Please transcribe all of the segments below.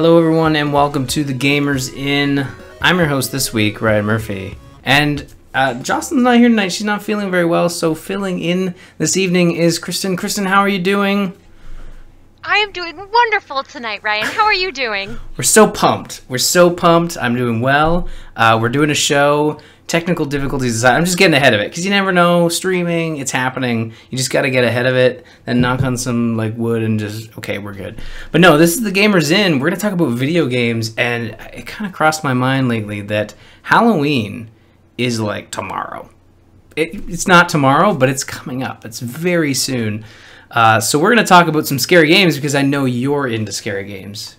Hello everyone and welcome to The Gamers In. I'm your host this week, Ryan Murphy. And Jocelyn's not here tonight, she's not feeling very well, so filling in this evening is Kristen. Kristen, how are you doing? I am doing wonderful tonight, Ryan. How are you doing? We're so pumped. We're so pumped. I'm doing well. We're doing a show. Technical difficulties. I'm just getting ahead of it because you never know. Streaming, it's happening. You just got to get ahead of it and knock on some like wood and just, okay, we're good. But no, this is The Gamers In. We're going to talk about video games, and it kind of crossed my mind lately that Halloween is like tomorrow. It's not tomorrow, but it's coming up. It's very soon. So we're going to talk about some scary games because I know you're into scary games.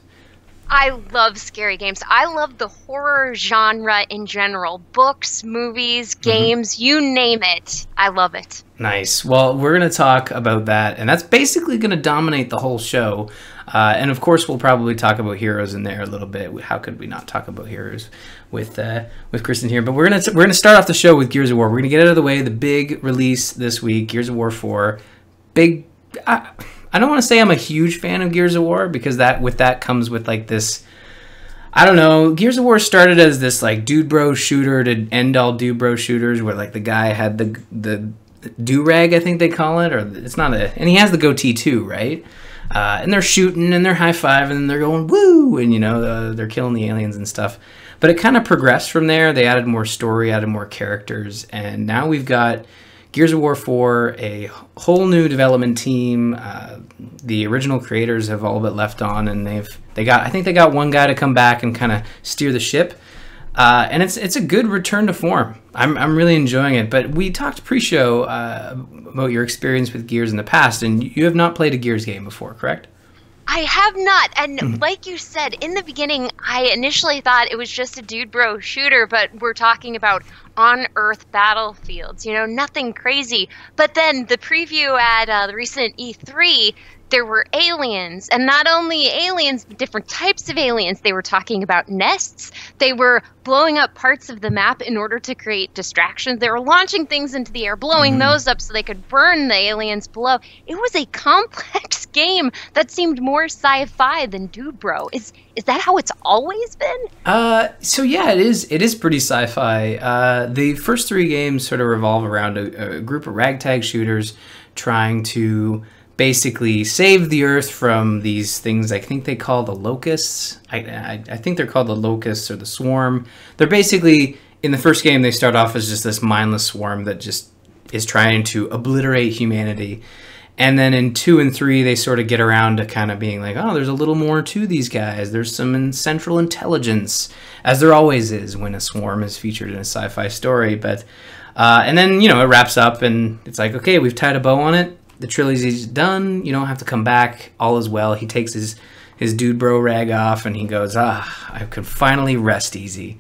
I love scary games. I love the horror genre in general. Books, movies, games, you name it. I love it. Nice. Well, we're going to talk about that, and that's basically going to dominate the whole show. And of course, we'll probably talk about Heroes in there a little bit. How could we not talk about Heroes with Kristen here? But we're gonna start off the show with Gears of War. We're going to get out of the way. The big release this week, Gears of War 4. Big... I don't want to say I'm a huge fan of Gears of War because that comes with like this, I don't know, Gears of War started as this like dude bro shooter to end all dude bro shooters where like the guy had the do-rag, I think they call it, or it's not a, and he has the goatee too, right? And they're shooting and they're high-fiving and they're going woo and, you know, they're killing the aliens and stuff. But it kind of progressed from there. They added more story, added more characters, and now we've got Gears of War 4, a whole new development team. The original creators have all but left on, and I think they got one guy to come back and kind of steer the ship. And it's a good return to form. I'm really enjoying it. But we talked pre-show about your experience with Gears in the past, and you have not played a Gears game before, correct? I have not, and like you said, in the beginning, I initially thought it was just a dude bro shooter, but we're talking about on-Earth battlefields, you know, nothing crazy. But then the preview at the recent E3, there were aliens, and not only aliens, but different types of aliens. They were talking about nests. They were blowing up parts of the map in order to create distractions. They were launching things into the air, blowing those up so they could burn the aliens below. It was a complex game that seemed more sci-fi than dude bro. Is that how it's always been? So yeah, it is pretty sci-fi. The first three games sort of revolve around a group of ragtag shooters trying to basically save the Earth from these things I think they call the locusts. I think they're called the locusts or the swarm. They're basically, in the first game, they start off as just this mindless swarm that just is trying to obliterate humanity. And then in 2 and 3, they sort of get around to kind of being like, oh, there's a little more to these guys. There's some central intelligence, as there always is when a swarm is featured in a sci-fi story. But and then, you know, it wraps up and it's like, okay, we've tied a bow on it. The trilogy's done. You don't have to come back. All is well. He takes his dude bro rag off and he goes, I can finally rest easy.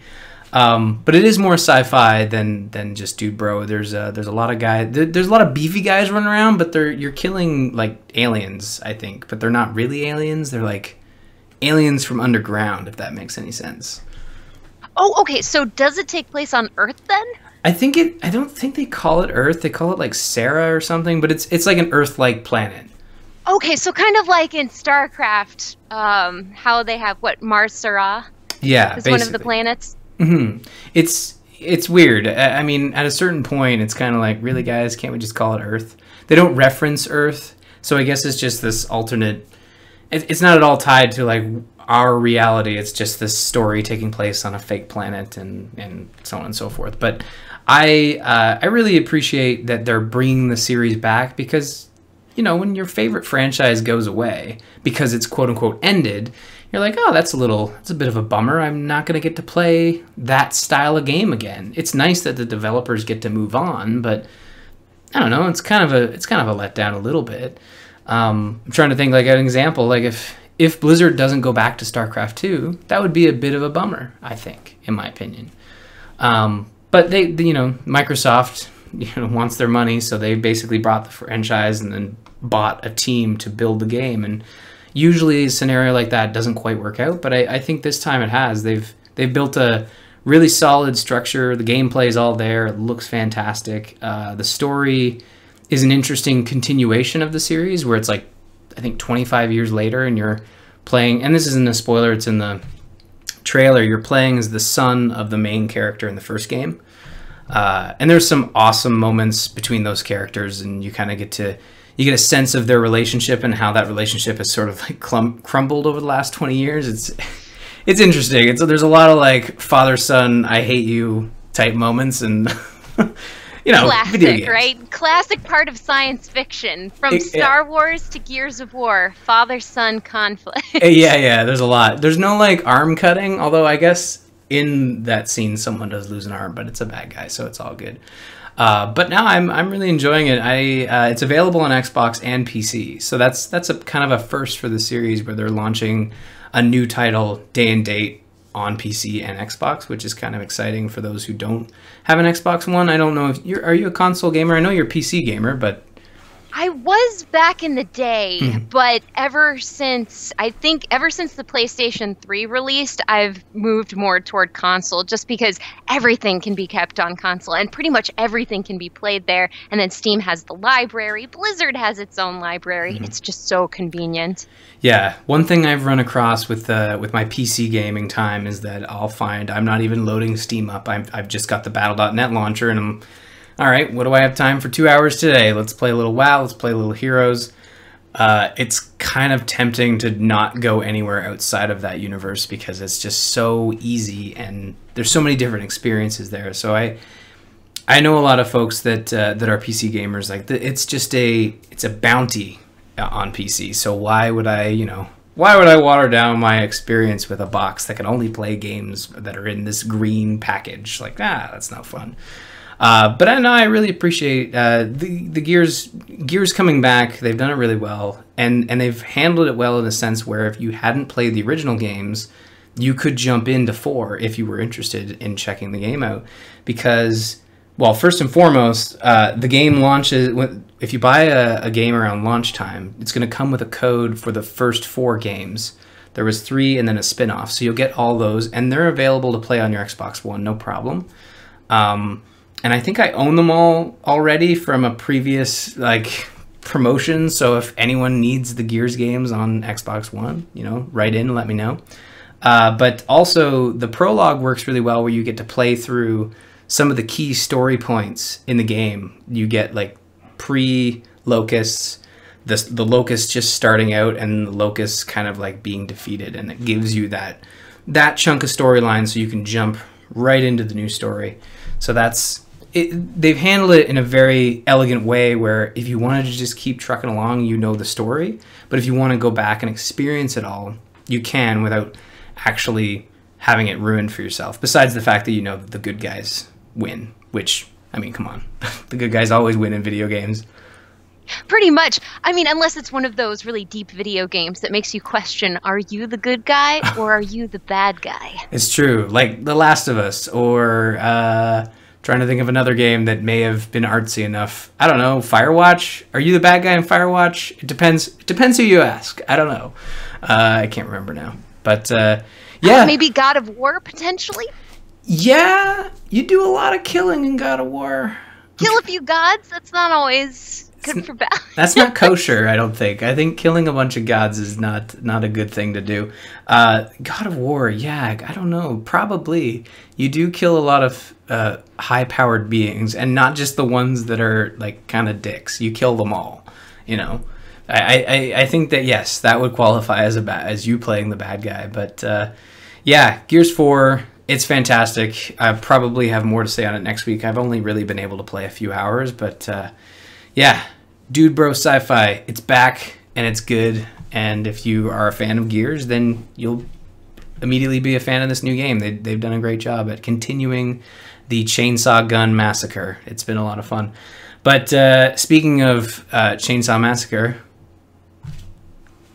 But it is more sci-fi than just dude bro. There's a lot of guys. There's a lot of beefy guys running around, but you're killing like aliens, I think. But they're not really aliens. They're like aliens from underground, if that makes any sense. Oh, okay. So does it take place on Earth then? I don't think they call it Earth. They call it like Sarah or something, but it's like an Earth-like planet. Okay, so kind of like in StarCraft, how they have what, Mars-Sara? Yeah, is basically one of the planets. Mm-hmm. It's weird. I mean, at a certain point, it's kind of like, really, guys, can't we just call it Earth? They don't reference Earth, so I guess it's just this alternate. It's not at all tied to like our reality. It's just this story taking place on a fake planet and so on and so forth. But I really appreciate that they're bringing the series back because, you know, when your favorite franchise goes away because it's quote unquote ended, you're like, oh, that's a bit of a bummer. I'm not going to get to play that style of game again. It's nice that the developers get to move on, but I don't know. It's kind of a letdown a little bit. I'm trying to think like an example, like if Blizzard doesn't go back to StarCraft 2, that would be a bit of a bummer, I think, in my opinion. But you know, Microsoft, you know, wants their money, so they basically brought the franchise and then bought a team to build the game. And usually a scenario like that doesn't quite work out, but I think this time it has. They've built a really solid structure. The gameplay is all there. It looks fantastic. The story is an interesting continuation of the series where it's like, I think 25 years later and you're playing, and this isn't a spoiler, it's in the trailer, you're playing as the son of the main character in the first game. And there's some awesome moments between those characters, and you kind of get to, you get a sense of their relationship and how that relationship has sort of like crumbled over the last 20 years. It's interesting. There's a lot of like father-son, I hate you type moments, and you know, classic, right? Classic part of science fiction, from Star Wars to Gears of War, father-son conflict. Yeah, there's a lot. There's no like arm cutting, although I guess in that scene someone does lose an arm, but it's a bad guy, so it's all good. But now I'm really enjoying it. It's available on Xbox and PC, so that's a kind of a first for the series, where they're launching a new title day and date on PC and Xbox, which is kind of exciting for those who don't have an Xbox One. I don't know if you're, are you a console gamer? I know you're a PC gamer, but I was back in the day, but ever since the PlayStation 3 released, I've moved more toward console, just because everything can be kept on console and pretty much everything can be played there. And then Steam has the library, Blizzard has its own library. It's just so convenient. Yeah, one thing I've run across with my PC gaming time is that I'll find I'm not even loading Steam up. I've just got the Battle.net launcher, and I'm all right, what do I have time for 2 hours today? Let's play a little WoW, let's play a little Heroes. It's kind of tempting to not go anywhere outside of that universe, because it's just so easy and there's so many different experiences there. So I know a lot of folks that that are PC gamers, like it's just a bounty on PC. So why would I, you know, why would I water down my experience with a box that can only play games that are in this green package? Like, that's not fun. But I know I really appreciate the Gears coming back. They've done it really well, and they've handled it well in a sense where if you hadn't played the original games, you could jump into 4 if you were interested in checking the game out. Because, well, first and foremost, the game launches if you buy a game around launch time. It's going to come with a code for the first 4 games. There was 3 and then a spin-off, so you'll get all those, and they're available to play on your Xbox One, no problem. And I think I own them all already from a previous like promotion. So if anyone needs the Gears games on Xbox One, you know, write in, let me know. But also the prologue works really well, where you get to play through some of the key story points in the game. You get like pre-locusts, the locusts just starting out, and the locusts kind of like being defeated, and it gives you that chunk of storyline, so you can jump right into the new story. So that's it. They've handled it in a very elegant way, where if you wanted to just keep trucking along, you know the story, but if you want to go back and experience it all, you can, without actually having it ruined for yourself. Besides the fact that you know that the good guys win, which, I mean, come on, the good guys always win in video games. Pretty much. I mean, unless it's one of those really deep video games that makes you question, are you the good guy or are you the bad guy? It's true. Like The Last of Us, or trying to think of another game that may have been artsy enough. I don't know. Firewatch. Are you the bad guy in Firewatch? It depends who you ask. I don't know. I can't remember now. But yeah. Maybe God of War, potentially? Yeah. You do a lot of killing in God of War. Kill a few gods? That's not always... good for balance. That's not kosher, I don't think. I think killing a bunch of gods is not a good thing to do. God of War, yeah, I don't know. Probably. You do kill a lot of high-powered beings, and not just the ones that are, like, kind of dicks. You kill them all, you know. I think that, yes, that would qualify as you playing the bad guy. But, yeah, Gears 4... it's fantastic. I probably have more to say on it next week. I've only really been able to play a few hours, but... yeah, Dude Bro Sci-Fi, it's back, and it's good, and if you are a fan of Gears, then you'll immediately be a fan of this new game. They've done a great job at continuing the Chainsaw Gun Massacre. It's been a lot of fun. But speaking of Chainsaw Massacre,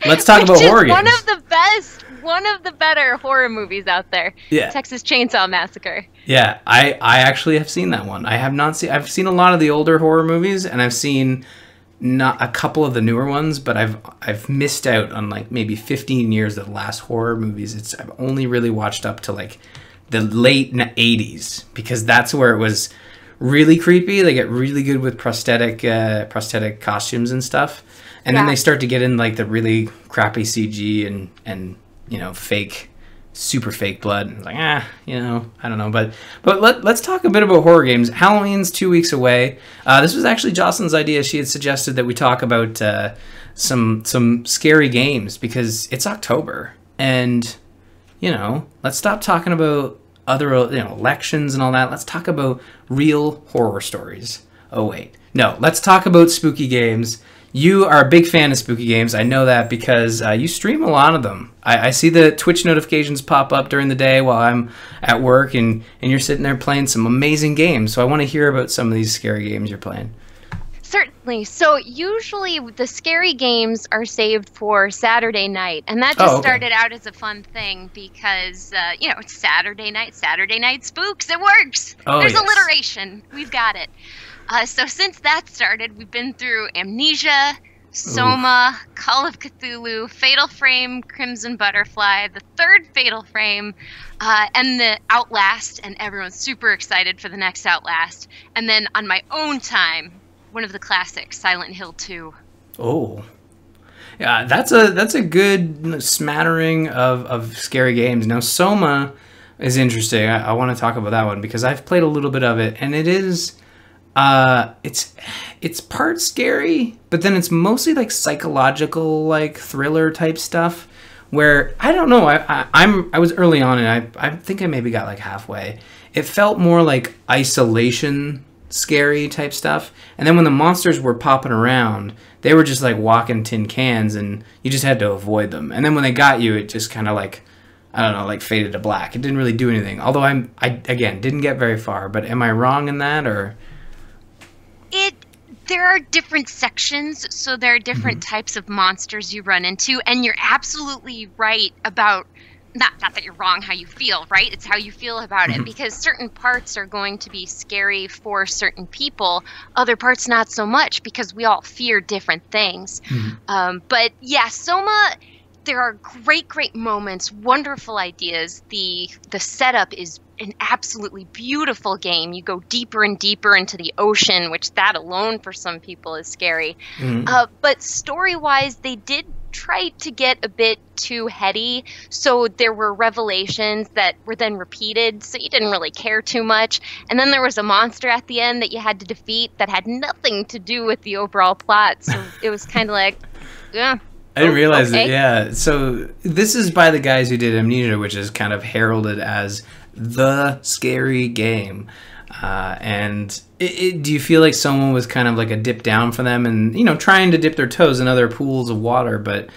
let's talk about horror games. One of the best, one of the better horror movies out there. Yeah. Texas Chainsaw Massacre. Yeah, I actually have seen that one. I have not seen, I've seen a lot of the older horror movies, and I've seen not a couple of the newer ones, but I've missed out on like maybe 15 years of the last horror movies. I've only really watched up to like the late 80s, because that's where it was really creepy. They get really good with prosthetic costumes and stuff. And then they start to get in like the really crappy CG and you know, fake, super fake blood. And it's like, ah, you know, I don't know. But let's talk a bit about horror games. Halloween's 2 weeks away. This was actually Jocelyn's idea. She had suggested that we talk about some scary games because it's October. And, you know, let's stop talking about other, you know, elections and all that. Let's talk about real horror stories. Oh, wait. No, let's talk about spooky games. You are a big fan of spooky games. I know that because you stream a lot of them. I see the Twitch notifications pop up during the day while I'm at work, and you're sitting there playing some amazing games. So I want to hear about some of these scary games you're playing. Certainly. So usually the scary games are saved for Saturday night, and that just started out as a fun thing because, you know, it's Saturday night spooks, it works. Oh, there's alliteration. We've got it. So since that started, we've been through Amnesia, Soma, Call of Cthulhu, Fatal Frame, Crimson Butterfly, the third Fatal Frame, and the Outlast, and everyone's super excited for the next Outlast. And then on my own time, one of the classics, Silent Hill 2. Oh, yeah, that's a good smattering of scary games. Now Soma is interesting. I want to talk about that one because I've played a little bit of it, and it is it's part scary, but then it's mostly like psychological, like thriller type stuff. Where I don't know, I was early on, and I think I maybe got like halfway. It felt more like isolation scary type stuff, and then when the monsters were popping around, they were just like walking tin cans, and you just had to avoid them. And then when they got you, it just kind of like, I don't know, like faded to black. It didn't really do anything. Although I again didn't get very far. But am I wrong in that, or? There are different sections, so there are different types of monsters you run into, and you're absolutely right about. Not that you're wrong how you feel, right? It's how you feel about it, because certain parts are going to be scary for certain people, other parts not so much, because we all fear different things. But yeah, Soma, there are great moments, wonderful ideas. The setup is an absolutely beautiful game. You go deeper and deeper into the ocean, which that alone for some people is scary. But story-wise, they did tried to get a bit too heady, so there were revelations that were then repeated, so you didn't really care too much. And then there was a monster at the end that you had to defeat that had nothing to do with the overall plot, so it was kind of like, yeah. I didn't realize it, yeah. So this is by the guys who did Amnesia, which is kind of heralded as the scary game. And do you feel like someone was kind of like a dip down for them and, you know, trying to dip their toes in other pools of water, but,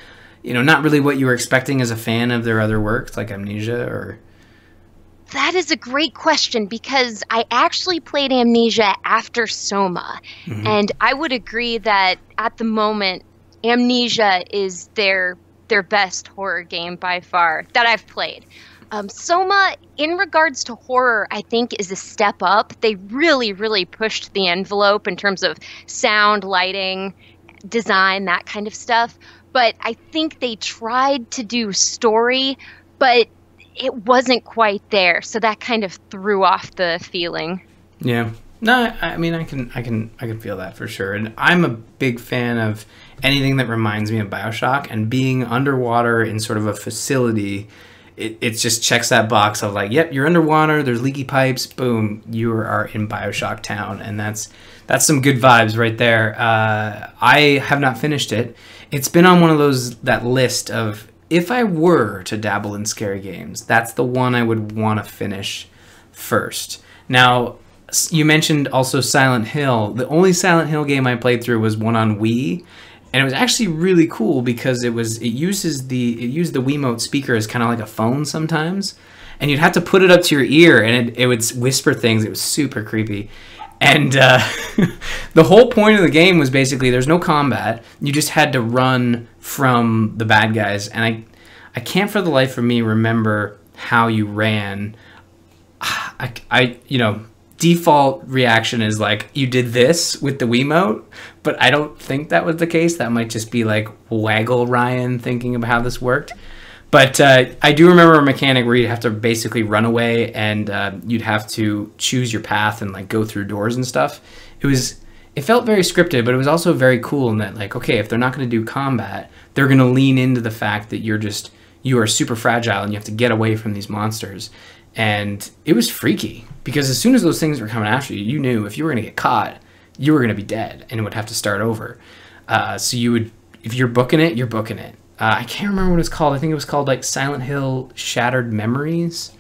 you know, not really what you were expecting as a fan of their other works like Amnesia or? That is a great question, because I actually played Amnesia after Soma. And I would agree that at the moment, Amnesia is their best horror game by far that I've played. Soma, in regards to horror, I think is a step up. They really pushed the envelope in terms of sound, lighting, design, that kind of stuff. But I think they tried to do story, but it wasn't quite there. So that kind of threw off the feeling. Yeah. No, I mean, I can feel that for sure. And I'm a big fan of anything that reminds me of Bioshock, and being underwater in sort of a facility, it just checks that box of like, yep, you're underwater, there's leaky pipes, boom, you are in Bioshock town. And that's some good vibes right there. I have not finished it. It's been on one of those, that list of, if I were to dabble in scary games, that's the one I would want to finish first. Now, you mentioned also Silent Hill. The only Silent Hill game I played through was one on Wii. And it was actually really cool because it used the Wiimote speaker as kind of like a phone sometimes, and you'd have to put it up to your ear, and it would whisper things. It was super creepy, and the whole point of the game was basically there's no combat. You just had to run from the bad guys, and I can't for the life of me remember how you ran. I you know. Default reaction is like you did this with the Wiimote, but I don't think that was the case. That might just be like Waggle Ryan thinking about how this worked. But I do remember a mechanic where you'd have to basically run away, and you'd have to choose your path and like go through doors and stuff. It felt very scripted, but it was also very cool in that, like, okay, if they're not going to do combat, they're going to lean into the fact that you are super fragile and you have to get away from these monsters. And it was freaky, because as soon as those things were coming after you, you knew if you were going to get caught, you were going to be dead and would have to start over. So you would, if you're booking it, you're booking it. I can't remember what it was called. I think it was called like Silent Hill Shattered Memories,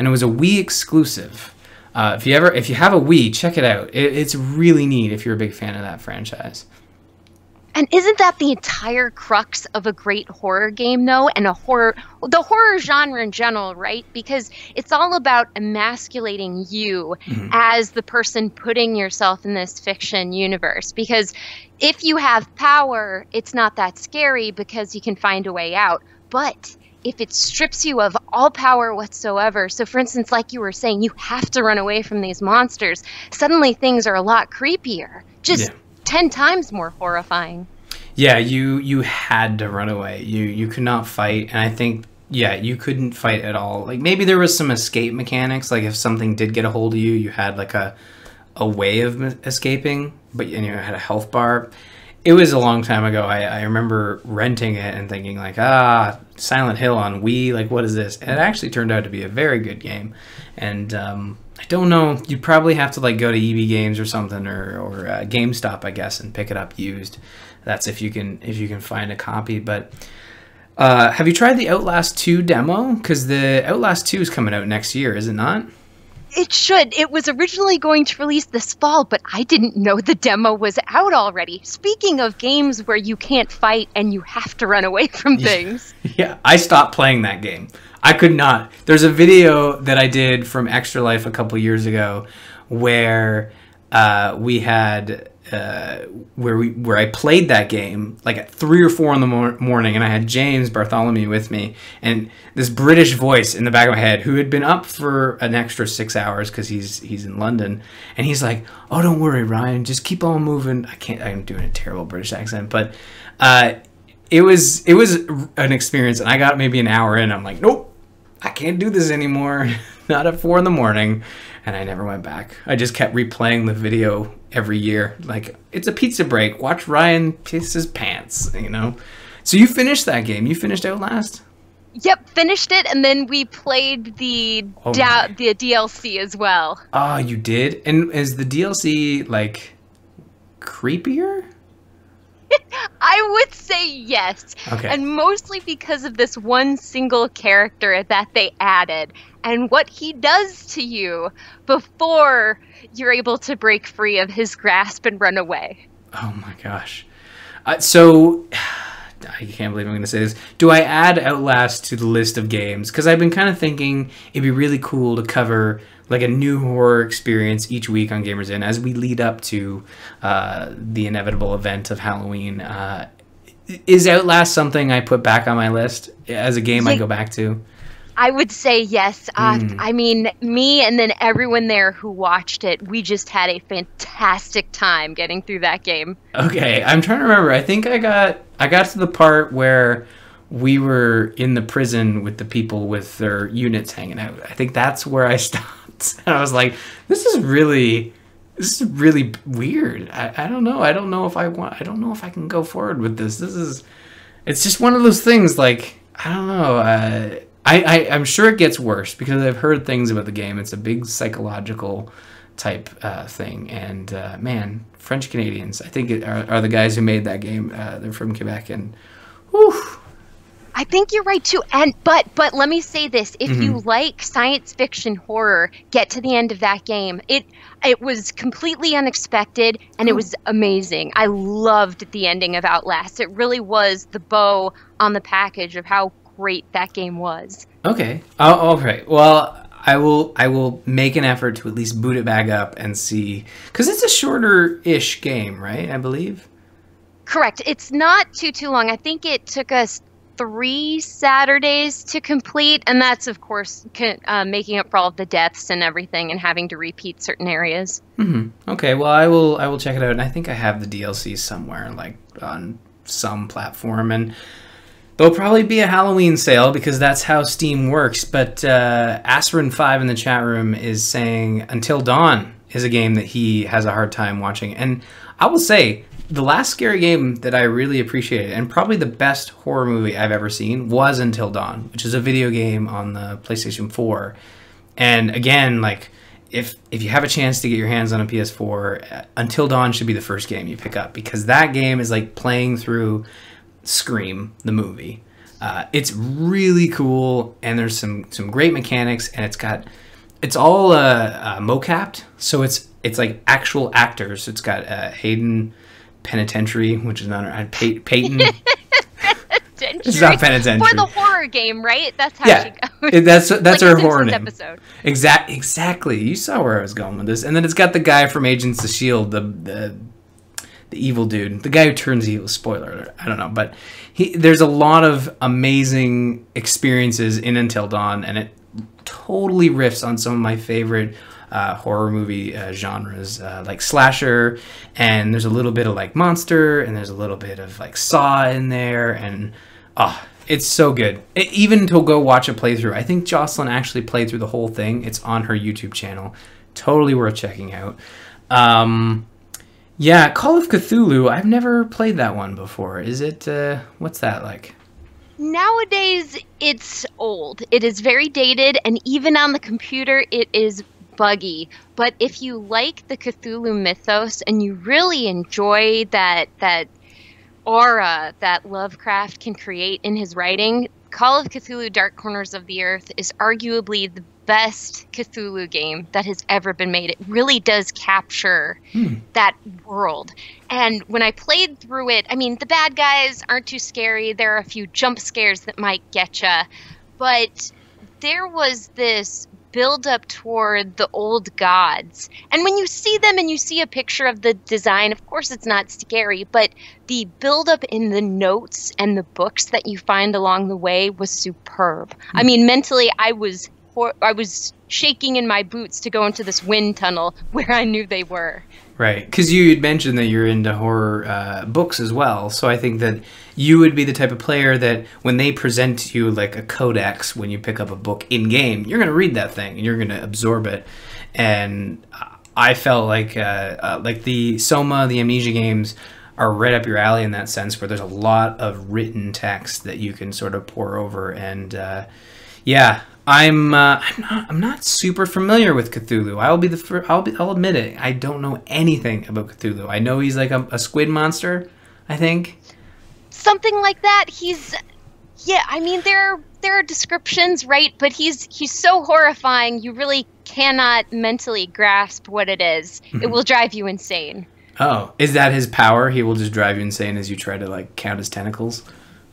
and it was a Wii exclusive. If you have a Wii, check it out. It's really neat if you're a big fan of that franchise. And isn't that the entire crux of a great horror game, though? And the horror genre in general, right? Because it's all about emasculating you mm-hmm. as the person putting yourself in this fiction universe. Because if you have power, it's not that scary because you can find a way out. But if it strips you of all power whatsoever, so for instance, like you were saying, you have to run away from these monsters, suddenly things are a lot creepier. Just... Yeah. 10 times more horrifying. Yeah, you had to run away. You could not fight, and I think you couldn't fight at all. Like maybe there was some escape mechanics. Like if something did get a hold of you, you had like a way of escaping, and you had a health bar. It was a long time ago. I remember renting it and thinking like, Silent Hill on Wii. Like what is this? And it actually turned out to be a very good game, and. I don't know. You'd probably have to like go to EB Games or something, or GameStop, I guess, and pick it up used. That's if you can find a copy. But have you tried the Outlast 2 demo? Because the Outlast 2 is coming out next year, is it not? It should. It was originally going to release this fall, but I didn't know the demo was out already. Speaking of games where you can't fight and you have to run away from things. Yeah, I stopped playing that game. I could not. There's a video that I did from Extra Life a couple years ago where I played that game like at 3 or 4 in the morning, and I had James Bartholomew with me, and this British voice in the back of my head who had been up for an extra 6 hours because he's in London, and he's like, "Oh, don't worry, Ryan, just keep on moving." I'm doing a terrible British accent, but it was an experience, and I got maybe an hour in. I'm like, nope, I can't do this anymore. Not at 4 in the morning. And I never went back. I just kept replaying the video every year. Like, it's a pizza break. Watch Ryan piss his pants, you know? So you finished that game. You finished Outlast? Yep, finished it, and then we played the DLC as well. Oh, you did? And is the DLC, like, creepier? I would say yes. Okay. And mostly because of this one single character that they added and what he does to you before you're able to break free of his grasp and run away. Oh my gosh. So I can't believe I'm going to say this. Do I add Outlast to the list of games? Because I've been kind of thinking it'd be really cool to cover like a new horror experience each week on Gamers In as we lead up to the inevitable event of Halloween. Is Outlast something I put back on my list as a game I go back to? I would say yes. I mean, me and then everyone there who watched it, we just had a fantastic time getting through that game. Okay, I'm trying to remember. I think I got to the part where we were in the prison with the people with their units hanging out. I think that's where I stopped. And I was like, this is really weird. I don't know. I don't know if I can go forward with this. It's just one of those things, like, I don't know. I'm sure it gets worse because I've heard things about the game. It's a big psychological type thing. And man, French Canadians, I think are the guys who made that game. They're from Quebec, and whew. I think you're right too. And but let me say this: if mm-hmm. you like science fiction horror, get to the end of that game. It was completely unexpected, and it was amazing. I loved the ending of Outlast. It really was the bow on the package of how great that game was. Okay. Oh, okay. Well, I will make an effort to at least boot it back up and see, because it's a shorter-ish game, right? I believe. Correct. It's not too long. I think it took us 3 Saturdays to complete, and that's of course making up for all of the deaths and everything, and having to repeat certain areas. Mm-hmm. Okay. Well, I will check it out, and I think I have the DLC somewhere, like on some platform, and. There'll probably be a Halloween sale because that's how Steam works, but Aspirin5 in the chat room is saying Until Dawn is a game that he has a hard time watching. And I will say, the last scary game that I really appreciated, and probably the best horror movie I've ever seen, was Until Dawn, which is a video game on the PlayStation 4. And again, like, if you have a chance to get your hands on a PS4, Until Dawn should be the first game you pick up, because that game is like playing through Scream, the movie. It's really cool, and there's some great mechanics, and it's all mocapped, so it's like actual actors. It's got Hayden Penitentiary, which is not Peyton. It's not Penitentiary. For the horror game, right? That's how she goes. Yeah, that's like her horror name. Episode. Exactly. You saw where I was going with this. And then it's got the guy from Agents of S.H.I.E.L.D., the evil dude, the guy who turns evil. Spoiler alert, I don't know, but there's a lot of amazing experiences in Until Dawn, and it totally riffs on some of my favorite horror movie genres, like slasher, and there's a little bit of like monster, and there's a little bit of like Saw in there, and it's so good. Even to go watch a playthrough, I think Jocelyn actually played through the whole thing. It's on her YouTube channel. Totally worth checking out. Yeah, Call of Cthulhu, I've never played that one before. Is it, what's that like? Nowadays, it's old. It is very dated, and even on the computer, it is buggy. But if you like the Cthulhu mythos and you really enjoy that aura that Lovecraft can create in his writing, Call of Cthulhu Dark Corners of the Earth is arguably the best Cthulhu game that has ever been made. It really does capture that world. And when I played through it, I mean, the bad guys aren't too scary. There are a few jump scares that might get you. But there was this build-up toward the old gods. And when you see them and you see a picture of the design, of course it's not scary, but the build-up in the notes and the books that you find along the way was superb. I mean, mentally, I was shaking in my boots to go into this wind tunnel where I knew they were. Right, because you had mentioned that you're into horror books as well, so I think that you would be the type of player that when they present to you like a codex when you pick up a book in-game, you're going to read that thing and you're going to absorb it. And I felt like the Soma, the Amnesia games are right up your alley in that sense, where there's a lot of written text that you can sort of pore over. And yeah, I'm not super familiar with Cthulhu. I'll admit it. I don't know anything about Cthulhu. I know he's like a squid monster, I think. Something like that. Yeah, I mean there are descriptions, right? But he's so horrifying. You really cannot mentally grasp what it is. It will drive you insane. Oh, is that his power? He will just drive you insane as you try to like count his tentacles.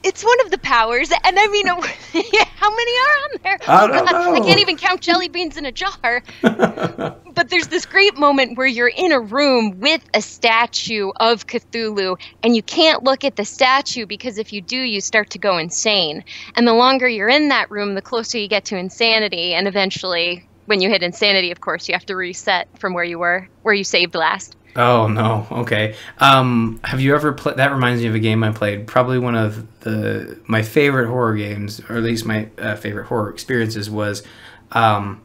It's one of the powers, and I mean, how many are on there? I don't know. I can't even count jelly beans in a jar. But there's this great moment where you're in a room with a statue of Cthulhu, and you can't look at the statue because if you do, you start to go insane. And the longer you're in that room, the closer you get to insanity, and eventually, when you hit insanity, of course, you have to reset from where you were, where you saved last. Oh no, okay. Have you ever played, that reminds me of a game I played, probably one of my favorite horror games, or at least my favorite horror experiences was, what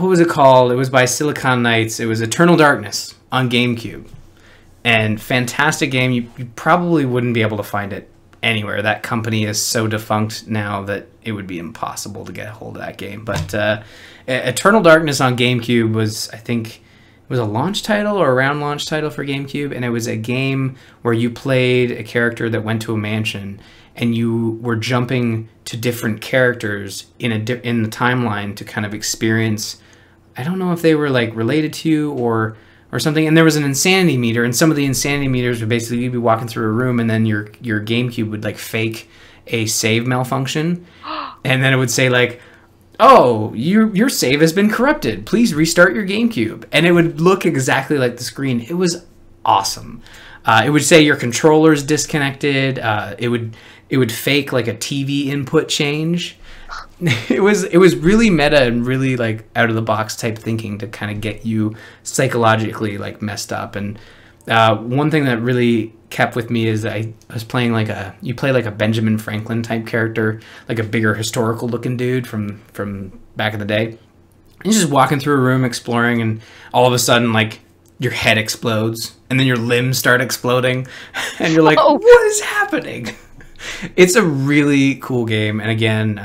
was it called? It was by Silicon Knights. It was Eternal Darkness on GameCube. And fantastic game, you probably wouldn't be able to find it anywhere. That company is so defunct now that it would be impossible to get a hold of that game. But Eternal Darkness on GameCube was, I think, it was a launch title or around launch title for GameCube, and it was a game where you played a character that went to a mansion, and you were jumping to different characters in the timeline to kind of experience. I don't know if they were like related to you or something. And there was an insanity meter, and some of the insanity meters would basically you'd be walking through a room, and then your GameCube would like fake a save malfunction, and then it would say like, oh, your save has been corrupted. Please restart your GameCube. And it would look exactly like the screen. It was awesome. It would say your controller's disconnected. It would fake like a TV input change. It was really meta and really like out of the box type thinking to kind of get you psychologically like messed up. And One thing that really kept with me is I was playing like you play like a Benjamin Franklin type character, like a bigger historical looking dude from back in the day. And you're just walking through a room exploring, and all of a sudden like your head explodes and then your limbs start exploding and you're like, oh, what is happening? It's a really cool game. And again,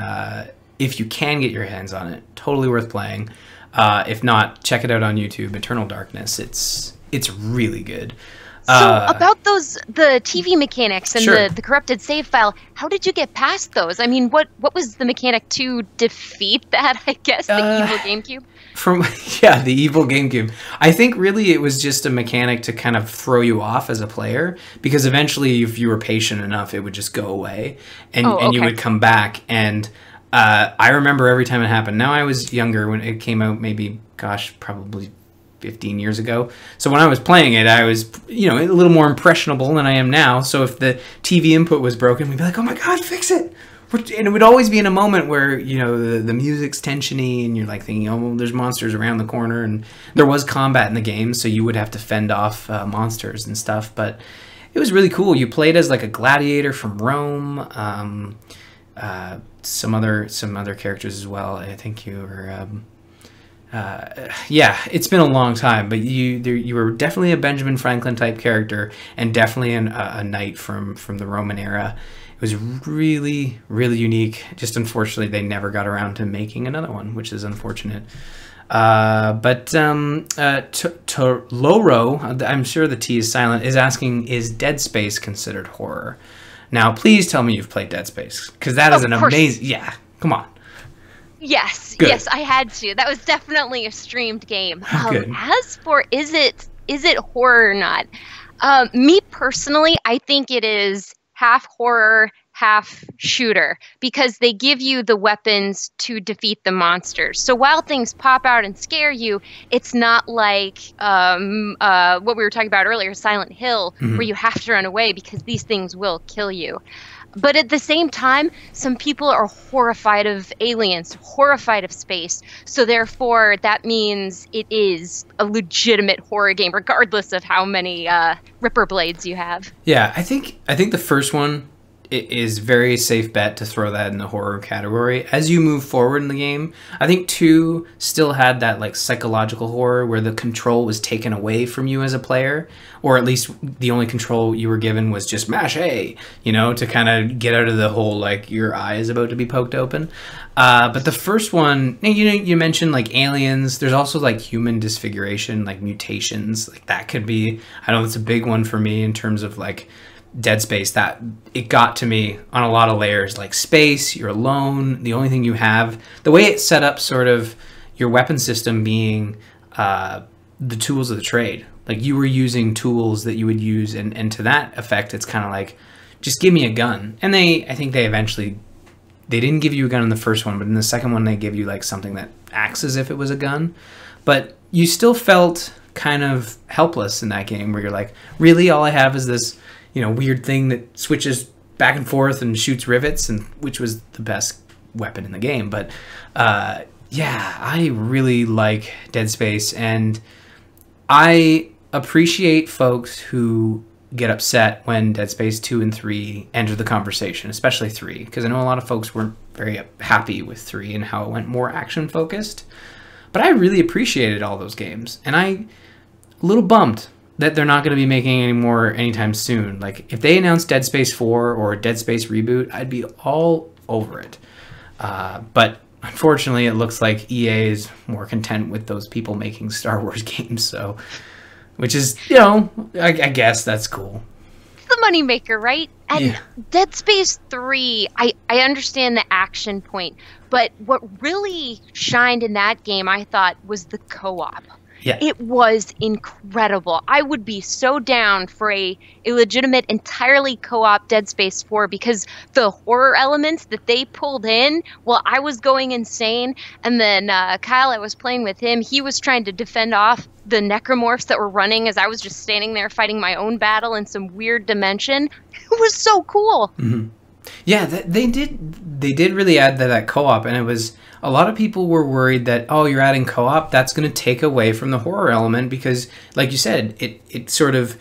if you can get your hands on it, totally worth playing. If not, check it out on YouTube, Eternal Darkness. It's really good. So about the TV mechanics and the corrupted save file, how did you get past those? I mean, what was the mechanic to defeat that, I guess, the evil GameCube? Yeah, the evil GameCube. I think really it was just a mechanic to kind of throw you off as a player, because eventually if you were patient enough, it would just go away and you would come back. And I remember every time it happened. Now, I was younger when it came out, maybe, gosh, probably 15 years ago. So when I was playing it, I was, you know, a little more impressionable than I am now. So if the TV input was broken, we'd be like, oh my God, fix it. And it would always be in a moment where, you know, the music's tensiony and you're like thinking, oh, well, there's monsters around the corner. And there was combat in the game, so you would have to fend off monsters and stuff. But it was really cool. You played as like a gladiator from Rome, some other characters as well. I think you were... yeah, it's been a long time, but you were definitely a Benjamin Franklin type character, and definitely a knight from the Roman era. It was really, really unique. Just unfortunately, they never got around to making another one, which is unfortunate. Loro, I'm sure the T is silent, is asking, is Dead Space considered horror? Now, please tell me you've played Dead Space, because that is an amazing... Yeah, come on. Yes, good. Yes, I had to. That was definitely a streamed game. As for is it horror or not? Me personally, I think it is half horror, half shooter, because they give you the weapons to defeat the monsters. So while things pop out and scare you, it's not like what we were talking about earlier, Silent Hill, where you have to run away because these things will kill you. But at the same time, some people are horrified of aliens, horrified of space. So therefore, that means it is a legitimate horror game, regardless of how many Ripper blades you have. Yeah, I think the first one, it is very safe bet to throw that in the horror category. As you move forward in the game, I think 2 still had that like psychological horror where the control was taken away from you as a player, or at least the only control you were given was just mash A, you know, to kind of get out of the whole like your eye is about to be poked open. But the first one, you know, you mentioned like aliens. There's also like human disfiguration, like mutations, like that could be. I know it's a big one for me in terms of like Dead Space, that it got to me on a lot of layers, like space, you're alone, the only thing you have, the way it's set up, sort of your weapon system being the tools of the trade, like you were using tools that you would use, and to that effect, it's kind of like, just give me a gun. And I think they eventually, they didn't give you a gun in the first one, but in the second one they give you like something that acts as if it was a gun, but you still felt kind of helpless in that game where you're like, really, all I have is this, you know, weird thing that switches back and forth and shoots rivets, and which was the best weapon in the game. But yeah, I really like Dead Space, and I appreciate folks who get upset when Dead Space 2 and 3 enter the conversation, especially 3, because I know a lot of folks weren't very happy with 3 and how it went more action focused. But I really appreciated all those games, and I'm a little bummed that they're not going to be making any more anytime soon. Like, if they announced Dead Space 4 or a Dead Space reboot, I'd be all over it. But unfortunately, it looks like EA is more content with those people making Star Wars games. So, which is, you know, I guess that's cool. The moneymaker, right? And yeah. Dead Space 3, I understand the action point, but what really shined in that game, I thought, was the co-op. Yeah. It was incredible. I would be so down for a legitimate, entirely co-op Dead Space 4, because the horror elements that they pulled in, well, I was going insane. And then Kyle, I was playing with him. He was trying to defend off the necromorphs that were running as I was just standing there fighting my own battle in some weird dimension. It was so cool. Mm-hmm. Yeah, they did really add that co-op, and it was, a lot of people were worried that, oh, you're adding co-op, that's going to take away from the horror element, because like you said, it sort of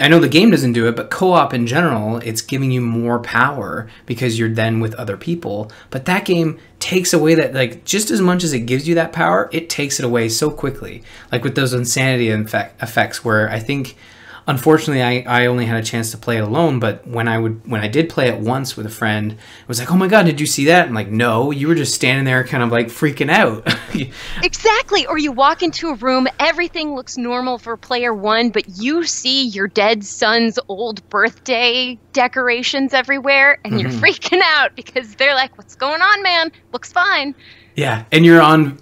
I know the game doesn't do it, but co-op in general, it's giving you more power because you're then with other people. But that game takes away that, like, just as much as it gives you that power, it takes it away so quickly. Like with those insanity effects where I think, unfortunately, I only had a chance to play it alone, but when I did play it once with a friend, it was like, oh my God, did you see that? I'm like, no, you were just standing there kind of like freaking out. Exactly. Or you walk into a room, everything looks normal for player one, but you see your dead son's old birthday decorations everywhere, and you're freaking out because they're like, what's going on, man? Looks fine. Yeah. And you're on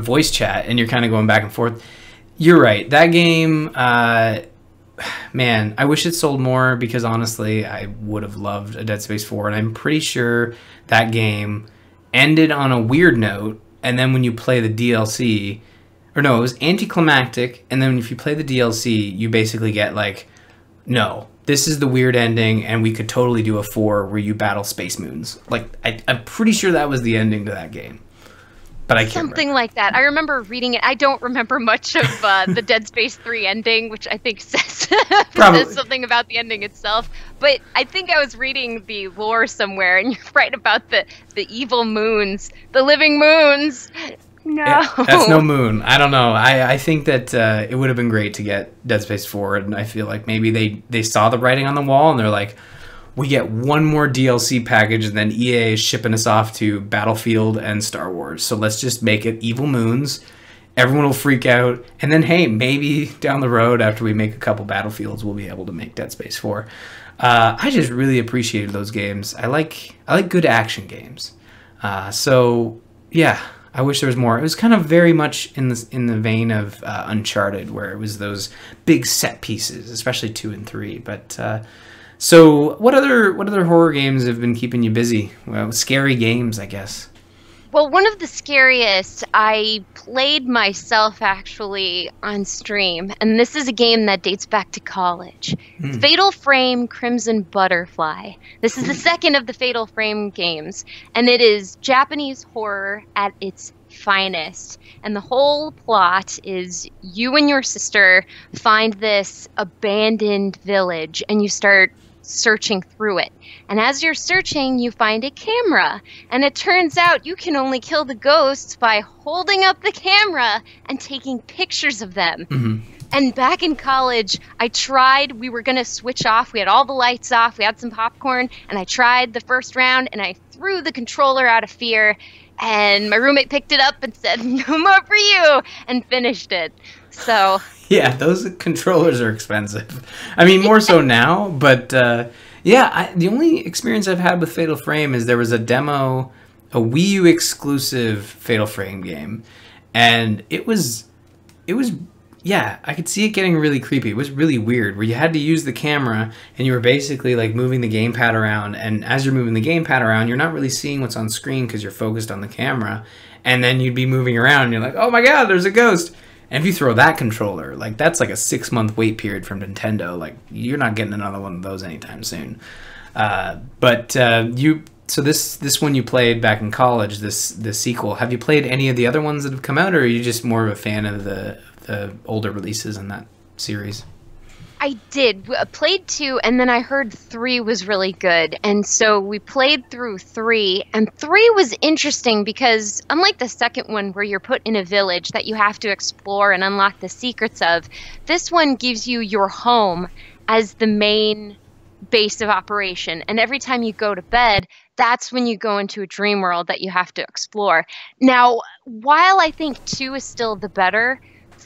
voice chat and you're kind of going back and forth. You're right. That game, man, I wish it sold more because honestly, I would have loved a Dead Space 4, and I'm pretty sure that game ended on a weird note, and then when you play the DLC, or no, it was anticlimactic, and then if you play the DLC, you basically get like, no, this is the weird ending, and we could totally do a 4 where you battle space moons. Like, I'm pretty sure that was the ending to that game. But I can't Something remember. Like that. I remember reading it. I don't remember much of the Dead Space 3 ending, which I think says something about the ending itself. But I think I was reading the lore somewhere, and you're right about the evil moons, the living moons. No. Yeah, that's no moon. I don't know. I think that it would have been great to get Dead Space 4, and I feel like maybe they saw the writing on the wall, and they're like, we get one more DLC package, and then EA is shipping us off to Battlefield and Star Wars. So let's just make it Evil Moons. Everyone will freak out. And then, hey, maybe down the road, after we make a couple Battlefields, we'll be able to make Dead Space 4. I just really appreciated those games. I like good action games. So, yeah, I wish there was more. It was kind of very much in the vein of Uncharted, where it was those big set pieces, especially 2 and 3. But... So what other horror games have been keeping you busy? Well, scary games, I guess. Well, one of the scariest I played myself actually on stream, and this is a game that dates back to college. It's Fatal Frame, Crimson Butterfly. This is the second of the Fatal Frame games, and it is Japanese horror at its finest. And the whole plot is you and your sister find this abandoned village, and you start searching through it. And as you're searching, you find a camera. And it turns out you can only kill the ghosts by holding up the camera and taking pictures of them. Mm-hmm. And back in college, I tried, we were going to switch off. We had all the lights off. We had some popcorn. And I tried the first round, and I threw the controller out of fear. And my roommate picked it up and said, no more for you, and finished it. So... yeah, those controllers are expensive. I mean, more so now, but yeah, the only experience I've had with Fatal Frame is there was a demo, a Wii U exclusive Fatal Frame game, and it was, yeah, I could see it getting really creepy. It was really weird, where you had to use the camera, and you were basically like moving the gamepad around, and as you're moving the gamepad around, you're not really seeing what's on screen because you're focused on the camera, and then you'd be moving around, and you're like, oh my God, there's a ghost! And if you throw that controller, like, that's like a 6-month wait period from Nintendo. Like, you're not getting another one of those anytime soon. So this one you played back in college, the sequel. Have you played any of the other ones that have come out, or are you just more of a fan of the older releases in that series? I did. I played 2, and then I heard 3 was really good. And so we played through 3, and 3 was interesting because unlike the second one where you're put in a village that you have to explore and unlock the secrets of, this one gives you your home as the main base of operation. And every time you go to bed, that's when you go into a dream world that you have to explore. Now, while I think 2 is still the better,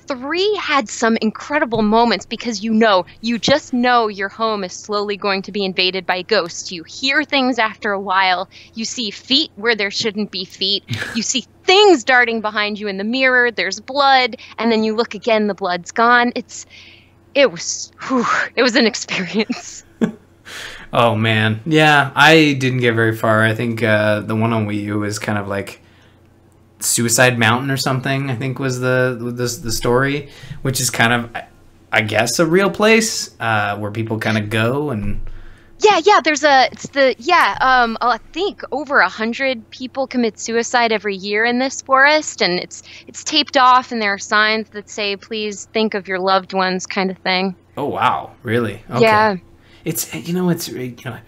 3 had some incredible moments because you just know your home is slowly going to be invaded by ghosts. You hear things after a while. You see feet where there shouldn't be feet. You see things darting behind you in the mirror. There's blood. And then you look again, the blood's gone. It was an experience. Oh, man. Yeah, I didn't get very far. I think the one on Wii U was kind of like Suicide Mountain or something, I think was the story, which is kind of, I guess, a real place where people kind of go and... Yeah, I think over 100 people commit suicide every year in this forest, and it's taped off, and there are signs that say, please think of your loved ones, kind of thing. Oh wow, really? Okay. Yeah. It's I